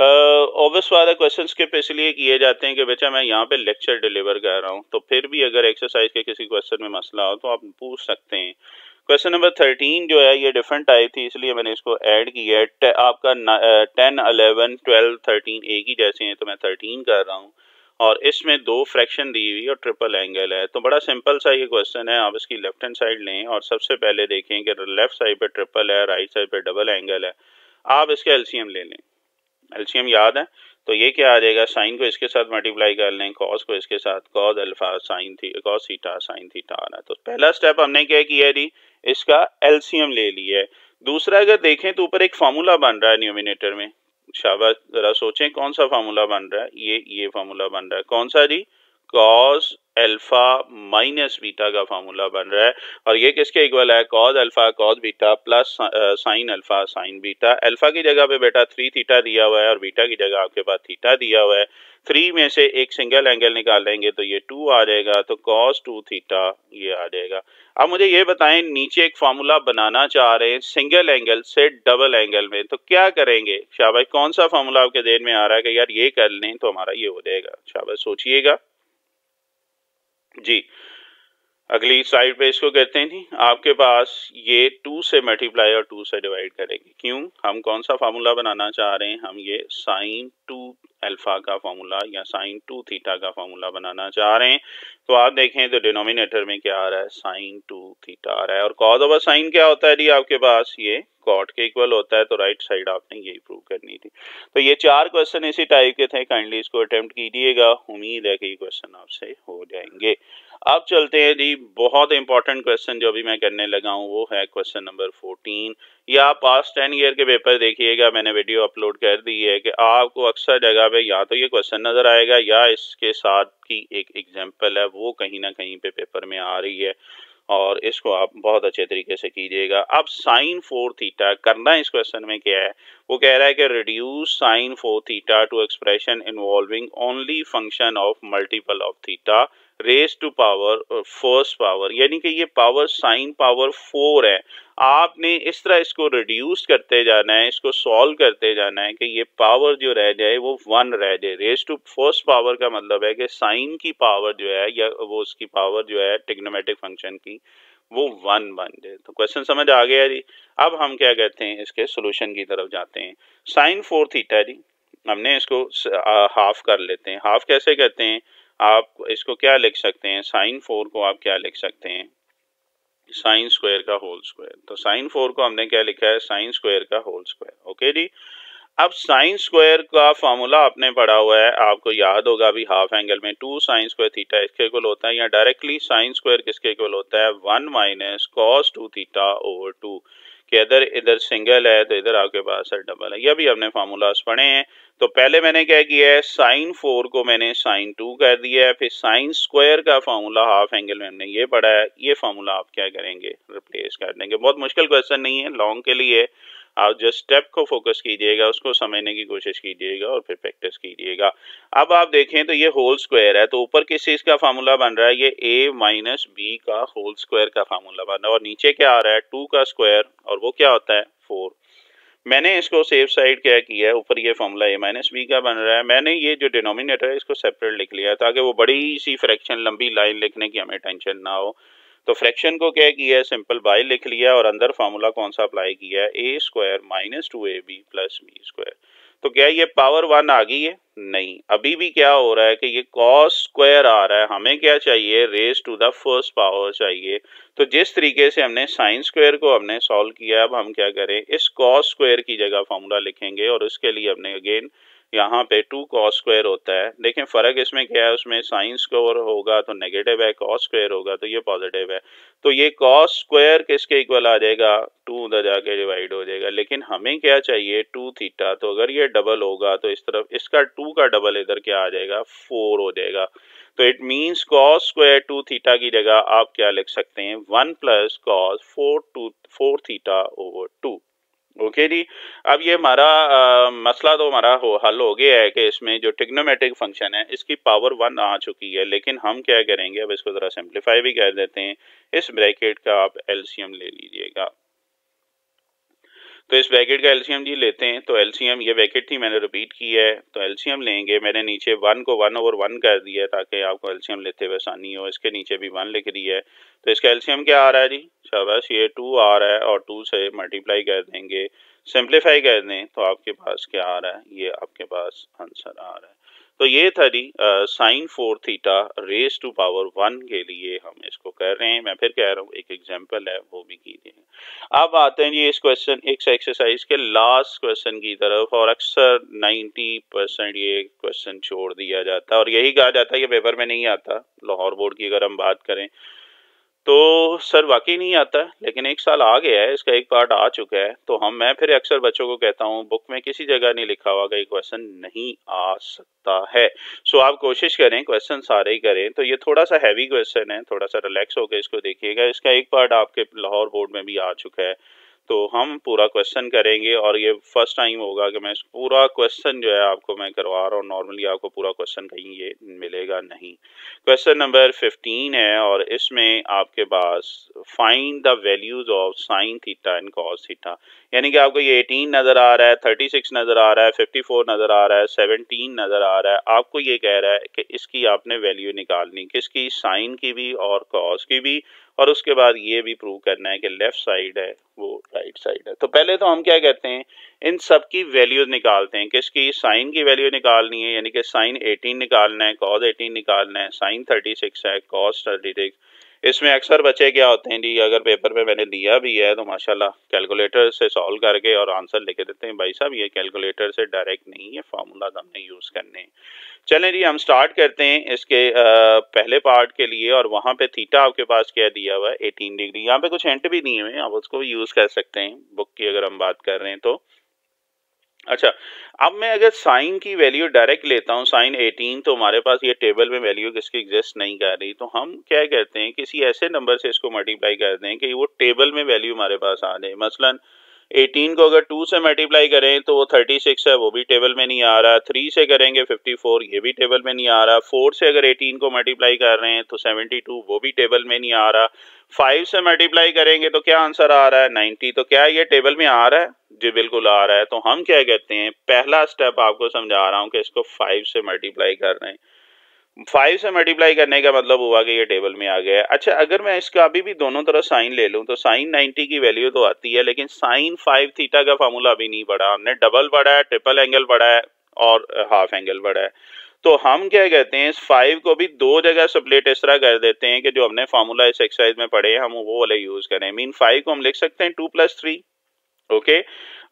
ऑब्वियस वाला क्वेश्चन स्किप इसलिए किए जाते हैं कि बेटा मैं यहाँ पे लेक्चर डिलीवर कर रहा हूँ, तो फिर भी अगर एक्सरसाइज के किसी क्वेश्चन में मसला हो तो आप पूछ सकते हैं। क्वेश्चन नंबर थर्टीन जो है ये डिफरेंट टाइप थी इसलिए मैंने इसको ऐड किया है। आपका टेन अलेवन ट्वेल्व थर्टीन एक ही जैसे हैं तो मैं थर्टीन कर रहा हूँ और इसमें दो फ्रैक्शन दी हुई और ट्रिपल एंगल है। तो बड़ा सिंपल सा ये क्वेश्चन है, आप इसकी लेफ्ट हैंड साइड लें और सबसे पहले देखें कि लेफ्ट साइड पे ट्रिपल है, राइट साइड पे डबल एंगल है। आप इसके एलसीएम ले लें, एलसीएम याद है, तो ये क्या आ जाएगा, साइन को इसके साथ मल्टीप्लाई कर लें, कॉस को इसके साथ कॉस अल्फा साइन थी कॉस थीटा साइन थीटा आ रहा है। तो पहला स्टेप हमने क्या किया जी, इसका एलसीएम ले लिया है। दूसरा अगर देखें तो ऊपर एक फार्मूला बन रहा है न्यूमिनेटर में, शाबाश, जरा सोचें कौन सा फार्मूला बन रहा है, ये ये फार्मूला बन रहा है, कौन सा जी, कॉस अल्फा माइनस बीटा का फार्मूला बन रहा है। और ये किसके इक्वल है, cos alpha cos beta plus sine alpha sine beta. Alpha की जगह पे बेटा थ्री थीटा दिया हुआ है और बीटा की जगह आपके पास थीटा दिया हुआ है। थ्री में से एक सिंगल एंगल निकालेंगे तो ये टू आ जाएगा, तो कॉस टू थीटा ये आ जाएगा। अब मुझे ये बताएं, नीचे एक फार्मूला बनाना चाह रहे हैं सिंगल एंगल से डबल एंगल में, तो क्या करेंगे शाबाश, कौन सा फार्मूला आपके देर में आ रहा है कि यार ये कर लें तो हमारा ये हो जाएगा, शाबाश सोचिएगा जी। अगली स्लाइड पे इसको कहते हैं जी, आपके पास ये टू से मल्टीप्लाई और टू से डिवाइड करेंगे। क्यों, हम कौन सा फार्मूला बनाना चाह रहे हैं, हम ये साइन टू अल्फा का फार्मूला या साइन टू थीटा का फार्मूला बनाना चाह रहे हैं। तो आप देखें तो डिनोमिनेटर में क्या आ रहा है, साइन टू थीटा आ रहा है और कॉस ओवर साइन क्या होता है जी, आपके पास ये कॉट के इक्वल होता है। तो राइट साइड आपने यही प्रूव करनी थी। तो ये चार क्वेश्चन इसी टाइप के थे, काइंडली इसको अटेम्प्ट कीजिएगा, उम्मीद है कि ये क्वेश्चन आपसे हो जाएंगे। अब चलते हैं जी, बहुत इंपॉर्टेंट क्वेश्चन जो अभी मैं करने लगा हूँ वो है क्वेश्चन नंबर फोर्टीन। ये आप पास्ट टेन ईयर के पेपर देखिएगा, मैंने वीडियो अपलोड कर दी है कि आपको अक्सर जगह पे या तो ये क्वेश्चन नज़र आएगा या इसके साथ की एक एग्जाम्पल है वो कहीं ना कहीं पे पेपर में आ रही है और इसको आप बहुत अच्छे तरीके से कीजिएगा। अब साइन फोर थीटा करना इस क्वेश्चन में क्या है, वो कह रहा है कि reduce sine four theta to expression involving only function of multiple of theta raise to power first power, यानी कि ये पावर साइन पावर फोर है। आपने इस तरह इसको रिड्यूस करते जाना है, इसको सॉल्व करते जाना है कि ये पावर जो रह जाए वो वन रह जाए। रेस टू फर्स्ट पावर का मतलब है कि साइन की पावर जो है या वो उसकी पावर जो है ट्रिग्नोमेट्रिक फंक्शन की वो वन बन जाए। तो क्वेश्चन समझ आ गया जी। अब हम क्या कहते हैं इसके सोल्यूशन की तरफ जाते हैं। साइन फोर थीटा जी हमने इसको हाफ कर लेते हैं। हाफ कैसे कहते हैं, आप इसको क्या लिख सकते हैं, साइन फोर को आप क्या लिख सकते हैं, साइन स्क्वायर का होल स्क्वायर। तो साइन फोर को हमने क्या लिखा है, साइन स्क्वायर का होल स्क्वायर। ओके जी। अब साइन स्क्वायर का फार्मूला आपने पढ़ा हुआ है, आपको याद होगा अभी हाफ एंगल में टू साइन स्क्वायर थीटा इसके इक्वल होता है, या डायरेक्टली साइन स्क्वायर किसके इक्वल होता है, one minus cos two theta over two. कि इधर इधर सिंगल है तो इधर आपके पास है डबल है। ये भी हमने फार्मूलाज पढ़े हैं। तो पहले मैंने क्या किया है, साइन फोर को मैंने साइन टू कर दिया है, फिर साइन स्क्वायर का फार्मूला हाफ एंगल में हमने ये पढ़ा है। ये फार्मूला आप क्या करेंगे, रिप्लेस कर देंगे। बहुत मुश्किल क्वेश्चन नहीं है, लॉन्ग के लिए आप जस्ट स्टेप को फोकस कीजिएगा, उसको समझने की कोशिश कीजिएगा और फिर प्रैक्टिस कीजिएगा। अब आप देखें तो ये होल स्क्वायर है, तो ऊपर किस चीज़ का फार्मूला बन रहा है, ये ए माइनस बी का होल स्क्वायर का फार्मूला बन रहा है, और नीचे क्या आ रहा है, टू का स्क्वायर, और वो क्या होता है फोर। मैंने इसको सेफ साइड क्या किया है, ऊपर ये फार्मूला ए माइनस बी का बन रहा है, मैंने ये जो डिनोमिनेटर है इसको सेपरेट लिख लिया ताकि वो बड़ी सी फ्रैक्शन लंबी लाइन लिखने की हमें टेंशन ना हो। तो फ्रैक्शन को क्या किया है, सिंपल बाय लिख लिया, और अंदर फार्मूला कौन सा अप्लाई किया है, ए square minus two A B plus B square. तो क्या ये पावर वन आ गई है, नहीं। अभी भी क्या हो रहा है कि ये कॉस स्क्वायर आ रहा है, हमें क्या चाहिए, raise to the first power चाहिए। तो जिस तरीके से हमने साइन स्क्वायर को हमने सॉल्व किया, अब हम क्या करें, इस कॉस स्क्वायर की जगह फार्मूला लिखेंगे, और उसके लिए हमने अगेन यहाँ पे टू कॉस स्क्वायर होता है। देखें फ़र्क इसमें क्या है, उसमें साइन स्क्वायर होगा तो नेगेटिव है, कॉस स्क्वायर होगा तो ये पॉजिटिव है। तो ये कॉस स्क्वायर किसके इक्वल आ जाएगा, टू उधर जाके डिवाइड हो जाएगा। लेकिन हमें क्या चाहिए, टू थीटा। तो अगर ये डबल होगा तो इस तरफ इसका टू का डबल इधर क्या आ जाएगा, फोर हो जाएगा। तो it means cos square two theta की जगह आप क्या लिख सकते हैं, one plus cos four two four theta over two. Okay okay जी। अब ये हमारा मसला तो हमारा हो हल हो गया है कि इसमें जो ट्रिग्नोमेट्रिक फंक्शन है इसकी पावर वन आ चुकी है। लेकिन हम क्या करेंगे, अब इसको ज़रा सिंप्लीफाई भी कर देते हैं। इस ब्रैकेट का आप एलसीएम ले लीजिएगा, तो इस ब्रैकेट का एलसीएम जी लेते हैं। तो एलसीएम ये ब्रैकेट थी, मैंने रिपीट की है, तो एलसीएम लेंगे। मैंने नीचे वन को वन ओवर वन कर दिया है ताकि आपको एलसीएम लेते हुए आसानी हो। इसके नीचे भी वन लिख दिया है, तो इसका एलसीएम क्या आ रहा है जी, शाबाश, ये टू आ रहा है, और टू से मल्टीप्लाई कर देंगे, सिंप्लीफाई कर दें तो आपके पास क्या आ रहा है, ये आपके पास आंसर आ रहा है। तो ये था जी sine four theta raise to power one के लिए हम इसको कर रहे हैं। मैं फिर कह रहा हूँ एक एग्जांपल है, वो भी कीजिएगा। अब आते हैं जी इस क्वेश्चन इस एक्सरसाइज के लास्ट क्वेश्चन की तरफ, और अक्सर नब्बे परसेंट ये क्वेश्चन छोड़ दिया जाता है, और यही कहा जाता है कि पेपर में नहीं आता। लाहौर बोर्ड की अगर हम बात करें तो सर वाकई नहीं आता, लेकिन एक साल आ गया है, इसका एक पार्ट आ चुका है। तो हम मैं फिर अक्सर बच्चों को कहता हूँ, बुक में किसी जगह नहीं लिखा हुआ कि क्वेश्चन नहीं आ सकता है। सो आप कोशिश करें, क्वेश्चन सारे ही करें। तो ये थोड़ा सा हैवी क्वेश्चन है, थोड़ा सा रिलैक्स होकर इसको देखिएगा। इसका एक पार्ट आपके लाहौर बोर्ड में भी आ चुका है, तो हम पूरा क्वेश्चन करेंगे। और ये फर्स्ट टाइम होगा कि मैं पूरा क्वेश्चन जो है आपको मैं करवा रहा हूँ, नॉर्मली आपको पूरा क्वेश्चन कहीं ये मिलेगा नहीं। क्वेश्चन नंबर फिफ्टीन है, और इसमें आपके पास find the values of sine theta and cos theta, यानी कि आपको ये एटीन नज़र आ रहा है, थर्टी सिक्स नज़र आ रहा है, फिफ्टी फोर नज़र आ रहा है, सेवनटीन नज़र आ रहा है। आपको ये कह रहा है कि इसकी आपने वैल्यू निकालनी, किसकी, साइन की भी और कॉस की भी, और उसके बाद ये भी प्रूव करना है कि लेफ़्ट साइड है वो राइट साइड है। तो पहले तो हम क्या कहते हैं, इन सब की वैल्यूज निकालते हैं। किसकी, साइन की वैल्यू निकालनी है, यानी कि साइन एटीन निकालना है, कॉस एटीन निकालना है, साइन थर्टी सिक्स है, कॉस थर्टी सिक्स। इसमें अक्सर बच्चे क्या होते हैं जी, अगर पेपर में मैंने लिया भी है तो माशाल्लाह कैलकुलेटर से सॉल्व करके और आंसर लिख देते हैं। भाई साहब, ये कैलकुलेटर से डायरेक्ट नहीं है, फार्मूला हमने यूज़ करने हैं। चलें जी, हम स्टार्ट करते हैं इसके पहले पार्ट के लिए। और वहाँ पे थीटा आपके पास क्या दिया हुआ है, एटीन डिग्री। यहाँ पे कुछ हिंट भी दिए हुए हैं, आप उसको यूज़ कर सकते हैं बुक की अगर हम बात कर रहे हैं तो। अच्छा, अब मैं अगर साइन की वैल्यू डायरेक्ट लेता हूँ, साइन एटीन, तो हमारे पास ये टेबल में वैल्यू किसकी एग्जिस्ट नहीं कर रही। तो हम क्या कहते हैं, किसी ऐसे नंबर से इसको मल्टीप्लाई कर दें कि वो टेबल में वैल्यू हमारे पास आ जाए। मसलन एटीन को अगर टू से मल्टीप्लाई करें तो वो थर्टी सिक्स है, वो भी टेबल में नहीं आ रहा। थ्री से करेंगे फिफ्टी फोर, ये भी टेबल में नहीं आ रहा। फोर से अगर एटीन को मल्टीप्लाई कर रहे हैं तो सेवेंटी टू, वो भी टेबल में नहीं आ रहा। फाइव से मल्टीप्लाई करेंगे तो क्या आंसर आ रहा है, नाइन्टी। तो क्या ये टेबल में आ रहा है? जी बिल्कुल आ रहा है। तो हम क्या कहते हैं, पहला स्टेप आपको समझा रहा हूँ कि इसको फाइव से मल्टीप्लाई कर रहे हैं। फाइव से मल्टीप्लाई करने का मतलब हुआ कि ये टेबल में आ गया है। अच्छा, अगर मैं इसका अभी भी दोनों तरफ साइन ले लूँ तो साइन नाइन्टी की वैल्यू तो आती है, लेकिन साइन फाइव थीटा का फार्मूला अभी नहीं पढ़ा। हमने डबल पढ़ा है, ट्रिपल एंगल पढ़ा है और हाफ एंगल पढ़ा है। तो हम क्या कहते हैं, इस फाइव को भी दो जगह स्प्लिट इस तरह कर देते हैं कि जो हमने फार्मूला इस एक्सरसाइज में पढ़े हैं हम वो वाले यूज़ करें। मीन फाइव को हम लिख सकते हैं टू प्लस थ्री। ओके,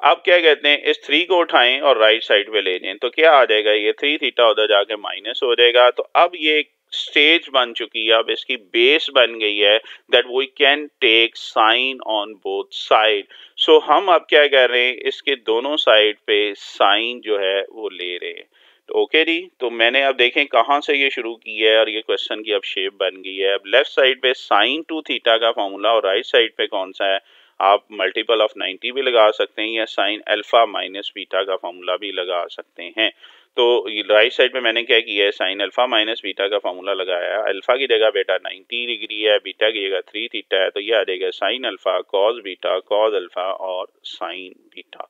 अब क्या कहते हैं, इस थ्री को उठाएं और राइट साइड पे ले जाएं तो क्या आ जाएगा, ये थ्री थीटा उधर जाके माइनस हो जाएगा। तो अब ये स्टेज बन चुकी है, अब इसकी बेस बन गई है that we can take sine on both side. So हम अब क्या कर रहे हैं, इसके दोनों साइड पे साइन जो है वो ले रहे हैं। ओके okay जी, तो मैंने अब देखें कहाँ से ये शुरू की है और ये क्वेश्चन की अब शेप बन गई है। अब लेफ्ट साइड पे साइन टू थीटा का फॉर्मूला और राइट साइड पे कौन सा है, आप मल्टीपल ऑफ नाइन्टी भी लगा सकते हैं या साइन अल्फा माइनस बीटा का फॉर्मूला भी लगा सकते हैं। तो राइट साइड पे मैंने क्या किया है, साइन अल्फा माइनस बीटा का फॉर्मूला लगाया। अल्फा की जगह बेटा नाइन्टी डिग्री है, बीटा की जगह थ्री थीटा है, तो ये आ जाएगा sine alpha cos beta cos alpha और साइन बीटा।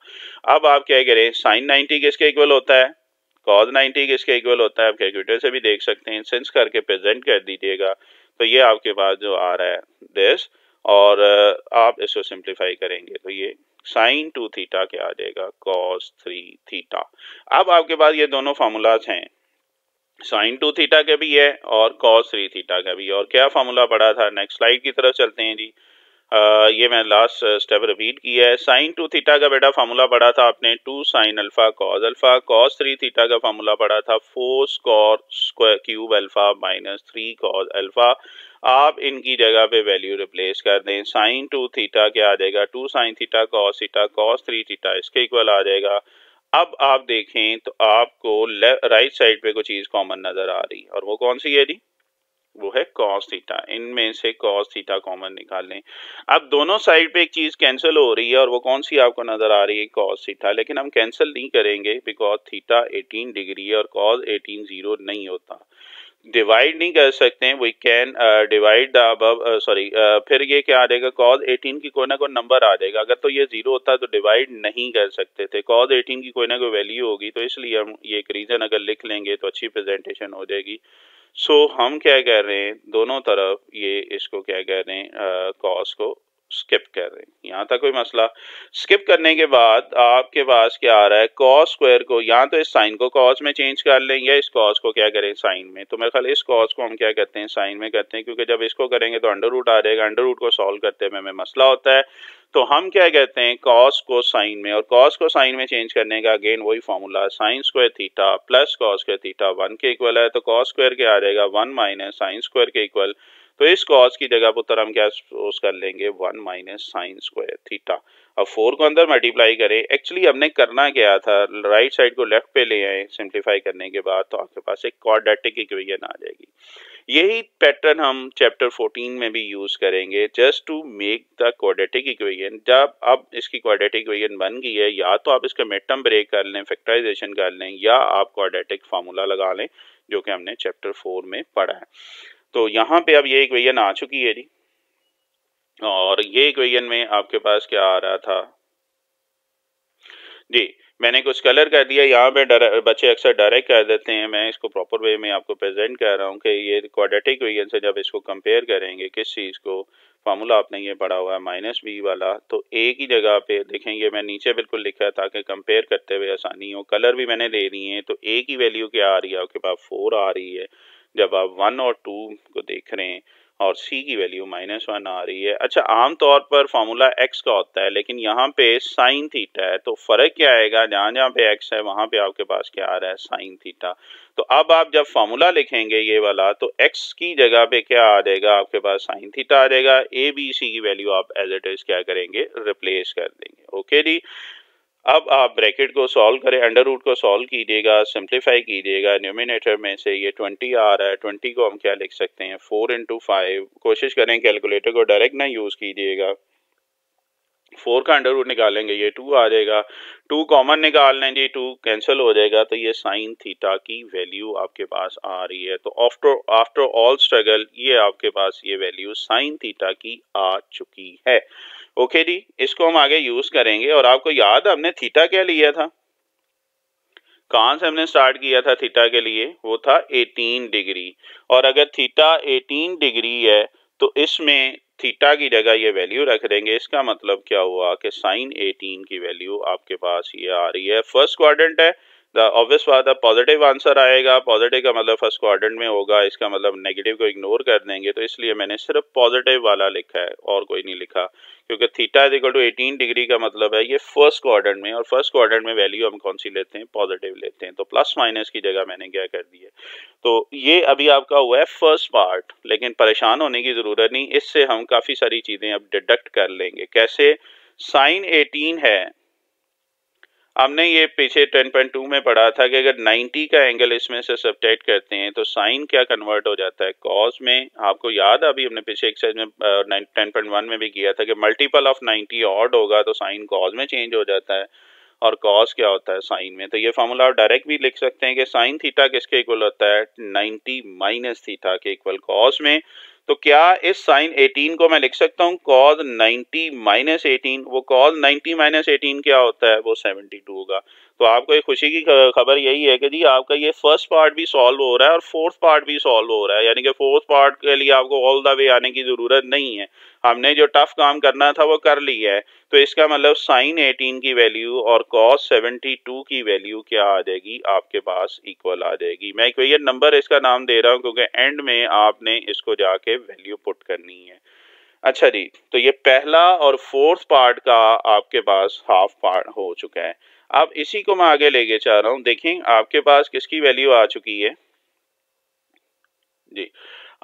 अब आप क्या करें, साइन नाइन्टी किसके इक्वल होता है, कॉस नाइन्टी किसके इक्वल होता है, आप कैलकुलेटर से भी देख सकते हैं, सेंस करके प्रेजेंट कर दीजिएगा। तो ये आपके पास जो आ रहा है दिस, और आप इसको सिंप्लीफाई करेंगे तो ये साइन टू थीटा के आ जाएगा कॉस थ्री थीटा। अब आपके पास ये दोनों फार्मूलाज हैं, साइन टू थीटा का भी है और कॉस थ्री थीटा का भी है। और क्या फार्मूला पढ़ा था, नेक्स्ट स्लाइड की तरफ चलते हैं जी। आ, ये मैं लास्ट स्टेप रिपीट किया है। साइन टू थीटा का बेटा फार्मूला पढ़ा था आपने two sine alpha cos alpha. Cos three theta का फार्मूला पढ़ा था फोर स्कॉर square cube alpha minus three cos alpha. आप इनकी जगह पे वैल्यू रिप्लेस कर दें, साइन टू थीटा क्या आ जाएगा to sine theta cos theta cos three theta इसके इक्वल आ जाएगा। अब आप देखें तो आपको राइट साइड पे कोई चीज़ कॉमन नज़र आ रही है और वो कौन सी है जी, वो है कॉस थीटा। इनमें से कॉस थीटा कॉमन निकालें। अब दोनों साइड पे एक चीज़ कैंसिल हो रही है और वो कौन सी आपको नज़र आ रही है, कॉस थीटा। लेकिन हम कैंसिल नहीं करेंगे बिकॉज थीटा एटीन डिग्री है और कॉस एटीन जीरो नहीं होता, डिवाइड नहीं कर सकते हैं। We can divide the above, sorry फिर ये क्या आ जाएगा, कॉज एटीन की कोई ना कोई नंबर आ जाएगा। अगर तो ये जीरो होता तो डिवाइड नहीं कर सकते थे, कॉज एटीन की कोई ना कोई वैल्यू होगी, तो इसलिए हम ये एक रीज़न अगर लिख लेंगे तो अच्छी प्रेजेंटेशन हो जाएगी। सो so, हम क्या कर रहे हैं, दोनों तरफ ये इसको क्या कर रहे हैं, कॉज uh, को स्किप कर रहे हैं। यहाँ तक कोई मसला, स्किप करने के बाद आपके पास क्या आ रहा है, कॉस स्क्वायर को या तो इस साइन को कॉस में चेंज कर लें या इस कॉस को क्या करें साइन में। तो मेरे ख्याल इस कॉस को हम क्या करते हैं, साइन में करते हैं, क्योंकि जब इसको करेंगे तो अंडर रूट आ जाएगा, अंडर रूट को सॉल्व करते में हमें मसला होता है। तो हम क्या कहते हैं, कॉस को साइन में, और कॉस को साइन में चेंज करने का अगेन वही formula, sine square theta plus cos square theta one के इक्वल है। तो कॉस स्क्वायर के आ जाएगा वन माइनस साइन स्क्वायर के इक्वल। तो इस कॉस की जगह पुत्र हम क्या सोच कर लेंगे, one minus sine square theta. अब फोर को अंदर मल्टीप्लाई करें। एक्चुअली हमने करना क्या था, राइट साइड को लेफ्ट पे ले आए सिंप्लीफाई करने के बाद, तो आपके पास एक क्वाड्रेटिक इक्वेशन आ जाएगी। यही पैटर्न हम चैप्टर फोर्टीन में भी यूज़ करेंगे, just to make the quadratic equation. जब अब इसकी क्वाड्रेटिक इक्वेशन बन गई है, या तो आप इसका मिडटर्म ब्रेक कर लें, फैक्टराइजेशन कर लें, या आप क्वाड्रेटिक फार्मूला लगा लें जो कि हमने चैप्टर फोर में पढ़ा है। तो यहाँ पे अब ये इक्वेशन आ चुकी है जी, और ये इक्वेशन में आपके पास क्या आ रहा था जी, मैंने कुछ कलर कर दिया यहाँ पे, डर बच्चे अक्सर डायरेक्ट कर देते हैं, मैं इसको प्रॉपर वे में आपको प्रेजेंट कर रहा हूँ कि ये क्वाड्रेटिक इक्वेशन से जब इसको कंपेयर करेंगे किस चीज़ को, फार्मूला आपने ये पढ़ा हुआ है माइनस बी वाला, तो एक ही जगह पे देखेंगे, मैं नीचे बिल्कुल लिखा है ताकि कंपेयर करते हुए आसानी हो, कलर भी मैंने दे दिए हैं। तो एक ही वैल्यू क्या आ रही है आपके पास, फोर आ रही है जब आप वन और टू को देख रहे हैं, और सी की वैल्यू माइनस वन आ रही है। अच्छा, आम तौर पर फार्मूला एक्स का होता है, लेकिन यहाँ पे साइन थीटा है, तो फ़र्क क्या आएगा, जहाँ जहाँ पे एक्स है वहाँ पे आपके पास क्या आ रहा है, साइन थीटा। तो अब आप जब फार्मूला लिखेंगे ये वाला, तो एक्स की जगह पे क्या आ जाएगा आपके पास, साइन थीटा आ जाएगा। ए बी सी की वैल्यू आप एज इट इज़ क्या करेंगे, रिप्लेस कर देंगे। ओके जी, अब आप ब्रैकेट को सॉल्व करें, अंडर रूट को सॉल्व कीजिएगा, सिंप्लीफाई कीजिएगा। न्यूमिनेटर में से ये ट्वेंटी आ रहा है, ट्वेंटी को हम क्या लिख सकते हैं, फोर इंटू फाइव। कोशिश करें कैलकुलेटर को डायरेक्ट ना यूज़ कीजिएगा, फोर का अंडर रूट निकालेंगे, ये टू आ जाएगा, टू कॉमन निकालना है जी, टू कैंसिल हो जाएगा, तो ये साइन थीटा की वैल्यू आपके पास आ रही है। तो आफ्टर आफ्टर ऑल स्ट्रगल ये आपके पास ये वैल्यू साइन थीटा की आ चुकी है। ओके जी, इसको हम आगे यूज करेंगे। और आपको याद है हमने थीटा क्या लिया था, कहाँ से हमने स्टार्ट किया था थीटा के लिए, वो था अठारह डिग्री। और अगर थीटा अठारह डिग्री है तो इसमें थीटा की जगह ये वैल्यू रख देंगे। इसका मतलब क्या हुआ कि साइन अठारह की वैल्यू आपके पास ये आ रही है। फर्स्ट क्वाड्रेंट है, द ऑब्वियस बात है पॉजिटिव आंसर आएगा, पॉजिटिव का मतलब फर्स्ट क्वाड्रेंट में होगा, इसका मतलब नेगेटिव को इग्नोर कर देंगे, तो इसलिए मैंने सिर्फ पॉजिटिव वाला लिखा है और कोई नहीं लिखा, क्योंकि थीटा इज इक्वल टू अठारह डिग्री का मतलब है ये फर्स्ट क्वाड्रेंट में, और फर्स्ट क्वाड्रेंट में वैल्यू हम कौन सी लेते हैं, पॉजिटिव लेते हैं, तो प्लस माइनस की जगह मैंने क्या कर दी है। तो ये अभी आपका हुआ है फर्स्ट पार्ट, लेकिन परेशान होने की ज़रूरत नहीं, इससे हम काफ़ी सारी चीज़ें अब डिडक्ट कर लेंगे। कैसे, साइन एटीन है, हमने ये पीछे टेन पॉइंट टू में पढ़ा था कि अगर नाइंटी का एंगल इसमें से सब्ट्रैक्ट करते हैं तो साइन क्या कन्वर्ट हो जाता है कॉस में। आपको याद है अभी हमने पीछे एक्सरसाइज में टेन पॉइंट वन में भी किया था कि मल्टीपल ऑफ नाइंटी ऑड होगा तो साइन कॉस में चेंज हो जाता है, और कॉस क्या होता है साइन में। तो ये फार्मूला आप डायरेक्ट भी लिख सकते हैं कि साइन थीटा किसके इक्वल होता है, नाइंटी माइनस थीटा के इक्वल कॉस में। तो क्या इस साइन एटीन को मैं लिख सकता हूँ कॉस नाइंटी माइनस एटीन, वो कॉस नाइंटी माइनस एटीन क्या होता है, वो सेवेंटी टू होगा। तो आपको एक खुशी की खबर यही है कि जी आपका ये फर्स्ट पार्ट भी सॉल्व हो रहा है और फोर्थ पार्ट भी सॉल्व हो रहा है, यानी कि फोर्थ पार्ट के लिए आपको ऑल द वे आने की ज़रूरत नहीं है, हमने जो टफ काम करना था वो कर लिया है। तो इसका मतलब साइन एटीन की वैल्यू और कॉस सेवेंटी टू की वैल्यू क्या आ जाएगी, आपके पास इक्वल आ जाएगी। मैं इक्वेशन नंबर इसका नाम दे रहा हूँ क्योंकि एंड में आपने इसको जाके वैल्यू पुट करनी है। अच्छा जी, तो ये पहला और फोर्थ पार्ट का आपके पास हाफ पार्ट हो चुका है। अब इसी को मैं आगे लेके जा रहा हूँ। देखें आपके पास किसकी वैल्यू आ चुकी है जी,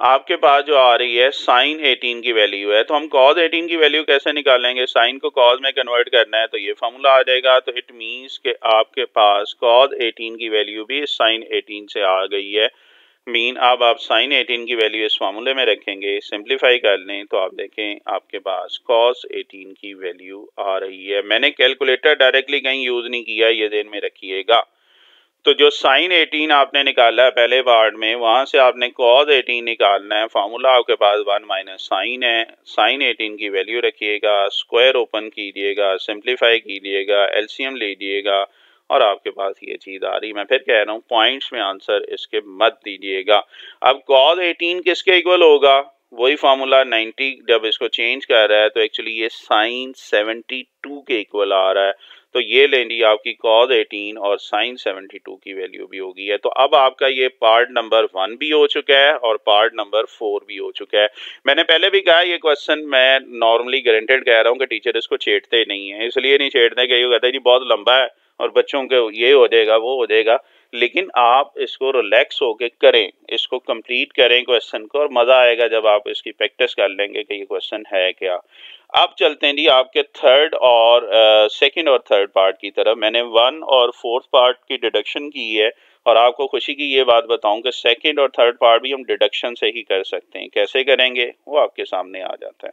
आपके पास जो आ रही है साइन एटीन की वैल्यू है। तो हम कॉज एटीन की वैल्यू कैसे निकालेंगे, साइन को कॉज में कन्वर्ट करना है, तो ये फार्मूला आ जाएगा। तो इट मींस के आपके पास कॉज एटीन की वैल्यू भी साइन एटीन से आ गई है। मीन अब आप साइन एटीन की वैल्यू इस फार्मूले में रखेंगे, सिंप्लीफाई कर लें तो आप देखें आपके पास कॉस एटीन की वैल्यू आ रही है। मैंने कैलकुलेटर डायरेक्टली कहीं यूज़ नहीं किया, ये ध्यान में रखिएगा। तो जो साइन एटीन आपने निकाला है पहले पार्ट में, वहाँ से आपने कॉस एटीन निकालना है। फार्मूला आपके पास वन माइनस साइन है, साइन एटीन की वैल्यू रखिएगा, स्क्वायर ओपन कीजिएगा, सिंप्लीफाई कीजिएगा, एलसीएम लीजिएगा, और आपके पास ये चीज़ आ रही। मैं फिर कह रहा हूँ पॉइंट्स में आंसर इसके मत दीजिएगा। अब कॉस एटीन किसके इक्वल होगा, वही फार्मूला नाइंटी जब इसको चेंज कर रहा है तो एक्चुअली ये साइन सेवेंटी टू के इक्वल आ रहा है। तो ये लेंगी आपकी कॉस एटीन और साइन सेवेंटी टू की वैल्यू भी होगी है। तो अब आपका ये पार्ट नंबर वन भी हो चुका है और पार्ट नंबर फोर भी हो चुका है। मैंने पहले भी कहा ये क्वेश्चन मैं नॉर्मली गारंटेड कह रहा हूँ कि टीचर इसको छेड़ते नहीं है, इसलिए नहीं छेड़ते कि ये कहते हैं जी बहुत लंबा है और बच्चों के ये हो जाएगा वो हो जाएगा, लेकिन आप इसको रिलैक्स होके करें, इसको कंप्लीट करें क्वेश्चन को, और मज़ा आएगा जब आप इसकी प्रैक्टिस कर लेंगे कि ये क्वेश्चन है क्या। अब चलते हैं जी आपके थर्ड और सेकंड और थर्ड पार्ट की तरफ। मैंने वन और फोर्थ पार्ट की डिडक्शन की है, और आपको खुशी की ये बात बताऊं कि सेकंड और थर्ड पार्ट भी हम डिडक्शन से ही कर सकते हैं। कैसे करेंगे वो आपके सामने आ जाता है।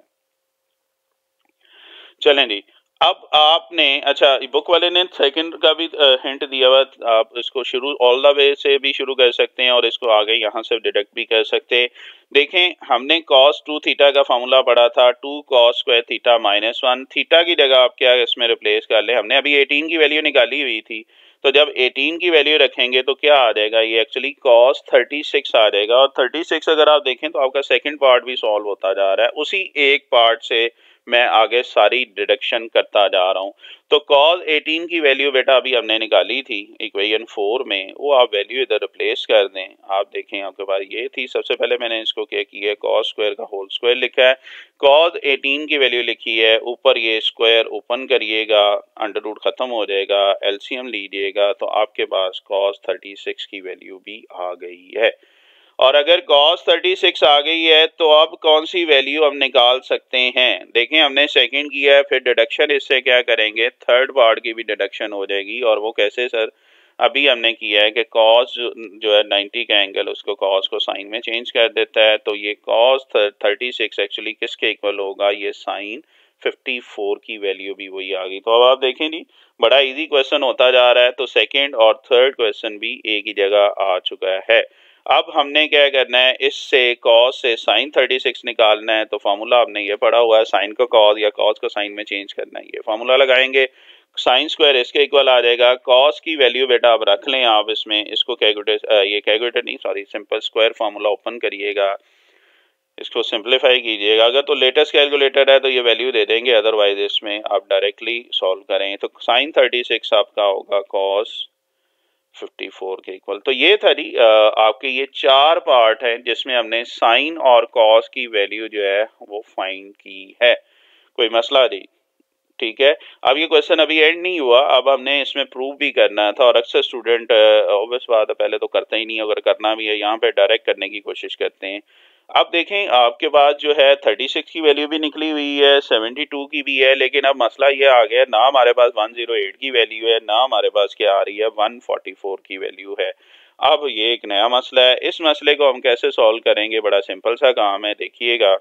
चलें जी, अब आपने, अच्छा बुक वाले ने सेकंड का भी हिंट दिया हुआ, आप इसको शुरू ऑल द वे से भी शुरू कर सकते हैं और इसको आगे यहाँ से डिडक्ट भी कर सकते हैं। देखें हमने कॉस टू थीटा का फार्मूला पढ़ा था, two cos square theta minus one, थीटा की जगह आप क्या इसमें रिप्लेस कर लें, हमने अभी एटीन की वैल्यू निकाली हुई थी। तो जब एटीन की वैल्यू रखेंगे तो क्या आ जाएगा, ये एक्चुअली कॉस थर्टी सिक्स आ जाएगा। और थर्टी सिक्स अगर आप देखें तो आपका सेकंड पार्ट भी सॉल्व होता जा रहा है, उसी एक पार्ट से मैं आगे सारी डिडक्शन करता जा रहा हूँ। तो कॉस एटीन की वैल्यू बेटा अभी हमने निकाली थी इक्वेशन फोर में, वो आप वैल्यू इधर रिप्लेस कर दें। आप देखें आपके पास ये थी, सबसे पहले मैंने इसको क्या किया है कॉस स्क्वायर का होल स्क्वायर लिखा है, कॉस एटीन की वैल्यू लिखी है, ऊपर ये स्क्वायर ओपन करिएगा, अंडर रूट खत्म हो जाएगा, एलसीएम लीजिएगा, तो आपके पास कॉस थर्टी सिक्स की वैल्यू भी आ गई है। और अगर कॉस थर्टी सिक्स आ गई है तो अब कौन सी वैल्यू हम निकाल सकते हैं। देखें हमने सेकंड किया है, फिर डिडक्शन इससे क्या करेंगे, थर्ड पार्ट की भी डिडक्शन हो जाएगी। और वो कैसे सर, अभी हमने किया है कि कॉस जो है नाइंटी का एंगल, उसको कॉस को साइन में चेंज कर देता है, तो ये कॉस थर्टी सिक्स एक्चुअली किसके इक्वल होगा, ये साइन फिफ्टी फोर की वैल्यू भी वही आ गई। तो अब आप देखें जी बड़ा इजी क्वेश्चन होता जा रहा है, तो सेकंड और थर्ड क्वेश्चन भी एक ही जगह आ चुका है। अब हमने क्या करना है, इससे कॉस से साइन थर्टी सिक्स निकालना है। तो फार्मूला आपने ये पढ़ा हुआ है, साइन को कॉस या कॉस को साइन में चेंज करना है, ये फार्मूला लगाएंगे। साइन स्क्वायर इसके इक्वल आ जाएगा, कॉस की वैल्यू बेटा आप रख लें, आप इसमें इसको कैलकुलेटर ये कैलकुलेटर नहीं sorry simple square formula open करिएगा, इसको सिंप्लीफाई कीजिएगा। अगर तो लेटेस्ट कैलकुलेटर है तो ये वैल्यू दे देंगे, अदरवाइज इसमें आप डायरेक्टली सॉल्व करें। तो साइन थर्टी सिक्स आपका होगा कॉस फिफ्टी फोर के इक्वल। तो ये था जी आपके ये चार पार्ट हैं जिसमें हमने साइन और कॉस की वैल्यू जो है वो फाइंड की है। कोई मसला नहीं, ठीक है। अब ये क्वेश्चन अभी एंड नहीं हुआ, अब हमने इसमें प्रूव भी करना था, और अक्सर स्टूडेंट ऑब्वियस बात है पहले तो करते ही नहीं, अगर करना भी है यहाँ पे डायरेक्ट करने की कोशिश करते हैं। अब देखें आपके पास जो है थर्टी सिक्स की वैल्यू भी निकली हुई है, सेवेंटी टू की भी है, लेकिन अब मसला ये आ गया ना हमारे पास वन ज़ीरो एट की वैल्यू है, ना हमारे पास क्या आ रही है वन फोर्टी फोर की वैल्यू है। अब ये एक नया मसला है, इस मसले को हम कैसे सॉल्व करेंगे, बड़ा सिंपल सा काम है। देखिएगा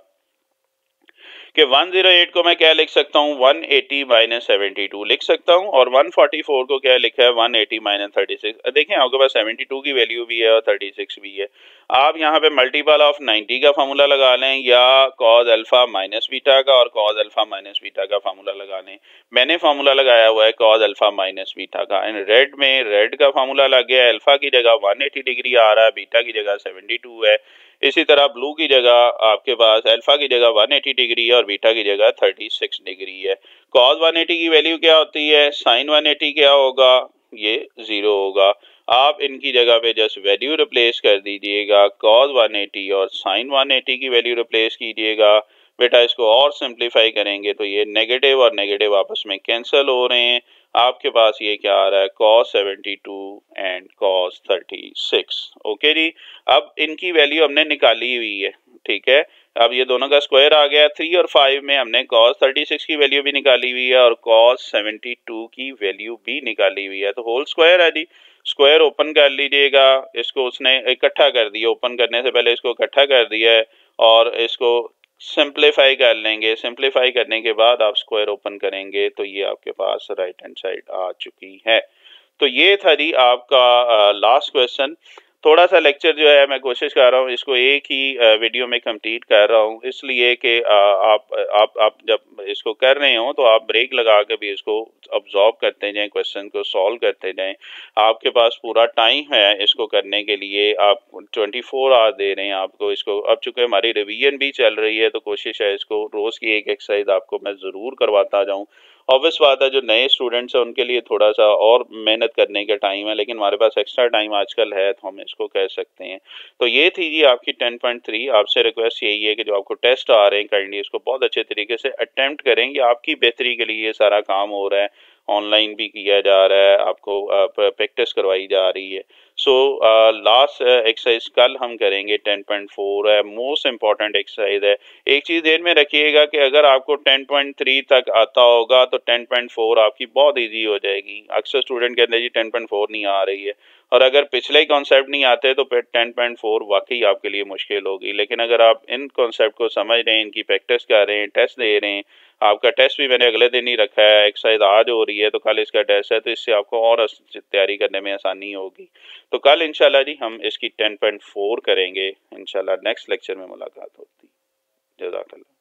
कि वन ज़ीरो एट को मैं क्या लिख सकता हूँ, one eighty minus seventy two लिख सकता हूँ, और वन फोर्टी फोर को क्या लिखा है one eighty minus thirty six. देखें आपके पास सेवेंटी टू की वैल्यू भी है और थर्टी सिक्स भी है। आप यहाँ पे मल्टीपल ऑफ नाइंटी का फार्मूला लगा लें, या कॉस अल्फा माइनस बीटा का और कॉस अल्फा माइनस बीटा का फार्मूला लगा लें। मैंने फार्मूला लगाया हुआ है कॉस अल्फा माइनस बीटा का, एंड रेड में रेड का फार्मूला लग गया, अल्फा की जगह वन एटी डिग्री आ रहा है, बीटा की जगह सेवेंटी टू है। इसी तरह ब्लू की जगह आपके पास अल्फा की जगह वन एटी डिग्री है और बीटा की जगह थर्टी सिक्स डिग्री है। कॉस वन एटी की वैल्यू क्या होती है, साइन वन एटी क्या होगा, ये ज़ीरो होगा। आप इनकी जगह पे जस्ट वैल्यू रिप्लेस कर दीजिएगा, कॉस वन एटी और साइन वन एटी की वैल्यू रिप्लेस कीजिएगा। बेटा इसको और सिंप्लीफाई करेंगे तो ये नेगेटिव और नेगेटिव आपस में कैंसिल हो रहे हैं, आपके पास ये क्या आ रहा है cos seventy two and cos thirty six. Okay जी, अब इनकी वैल्यू हमने निकाली हुई है, ठीक है। अब ये दोनों का स्क्वायर आ गया, थ्री और फाइव में हमने कॉस थर्टी सिक्स की वैल्यू भी निकाली हुई है और कॉस सेवेंटी टू की वैल्यू भी निकाली हुई है। तो होल स्क्वायर है जी, स्क्वायर ओपन कर लीजिएगा, इसको उसने इकट्ठा कर दिया, ओपन करने से पहले इसको इकट्ठा कर दिया है और इसको सिंप्लीफाई कर लेंगे। सिंप्लीफाई करने के बाद आप स्क्वायर ओपन करेंगे तो ये आपके पास राइट हैंड साइड आ चुकी है। तो ये था जी आपका लास्ट क्वेश्चन। थोड़ा सा लेक्चर जो है मैं कोशिश कर रहा हूँ इसको एक ही वीडियो में कंप्लीट कर रहा हूँ, इसलिए कि आप आप आप जब इसको कर रहे हो तो आप ब्रेक लगा के भी इसको ऑब्जॉर्व करते जाएं, क्वेश्चन को सॉल्व करते जाएं। आपके पास पूरा टाइम है इसको करने के लिए, आप ट्वेंटी फोर आवर्स दे रहे हैं आपको इसको। अब चूँकि हमारी रिवीजन भी चल रही है तो कोशिश है इसको रोज़ की एक एक्सरसाइज आपको मैं ज़रूर करवाता जाऊँ। ऑब्वियस बात है जो नए स्टूडेंट्स हैं उनके लिए थोड़ा सा और मेहनत करने का टाइम है, लेकिन हमारे पास एक्स्ट्रा टाइम आजकल है तो हम इसको कर सकते हैं। तो ये थी जी आपकी टेन पॉइंट थ्री। आपसे रिक्वेस्ट यही है कि जो आपको टेस्ट आ रहे हैं करनी, इसको बहुत अच्छे तरीके से अटेम्प्ट करेंगे, आपकी बेहतरी के लिए ये सारा काम हो रहा है, ऑनलाइन भी किया जा रहा है, आपको प्रैक्टिस करवाई जा रही है। सो लास्ट एक्सरसाइज कल हम करेंगे टेन पॉइंट फोर है, मोस्ट इम्पॉर्टेंट एक्सरसाइज है। एक चीज़ ध्यान में रखिएगा कि अगर आपको टेन पॉइंट थ्री तक आता होगा तो टेन पॉइंट फोर आपकी बहुत इजी हो जाएगी। अक्सर स्टूडेंट कहते हैं जी टेन पॉइंट फोर नहीं आ रही है, और अगर पिछले कॉन्सेप्ट नहीं आते तो टेन पॉइंट फोर वाकई आपके लिए मुश्किल होगी। लेकिन अगर आप इन कॉन्सेप्ट को समझ रहे हैं, इनकी प्रैक्टिस कर रहे हैं, टेस्ट दे रहे हैं, आपका टेस्ट भी मैंने अगले दिन ही रखा है, एक्सरसाइज आज हो रही है तो कल इसका टेस्ट है, तो इससे आपको और तैयारी करने में आसानी होगी। तो कल इंशाल्लाह जी हम इसकी टेन पॉइंट फोर करेंगे, इंशाल्लाह नेक्स्ट लेक्चर में मुलाकात होती। जज़ाकल्लाह।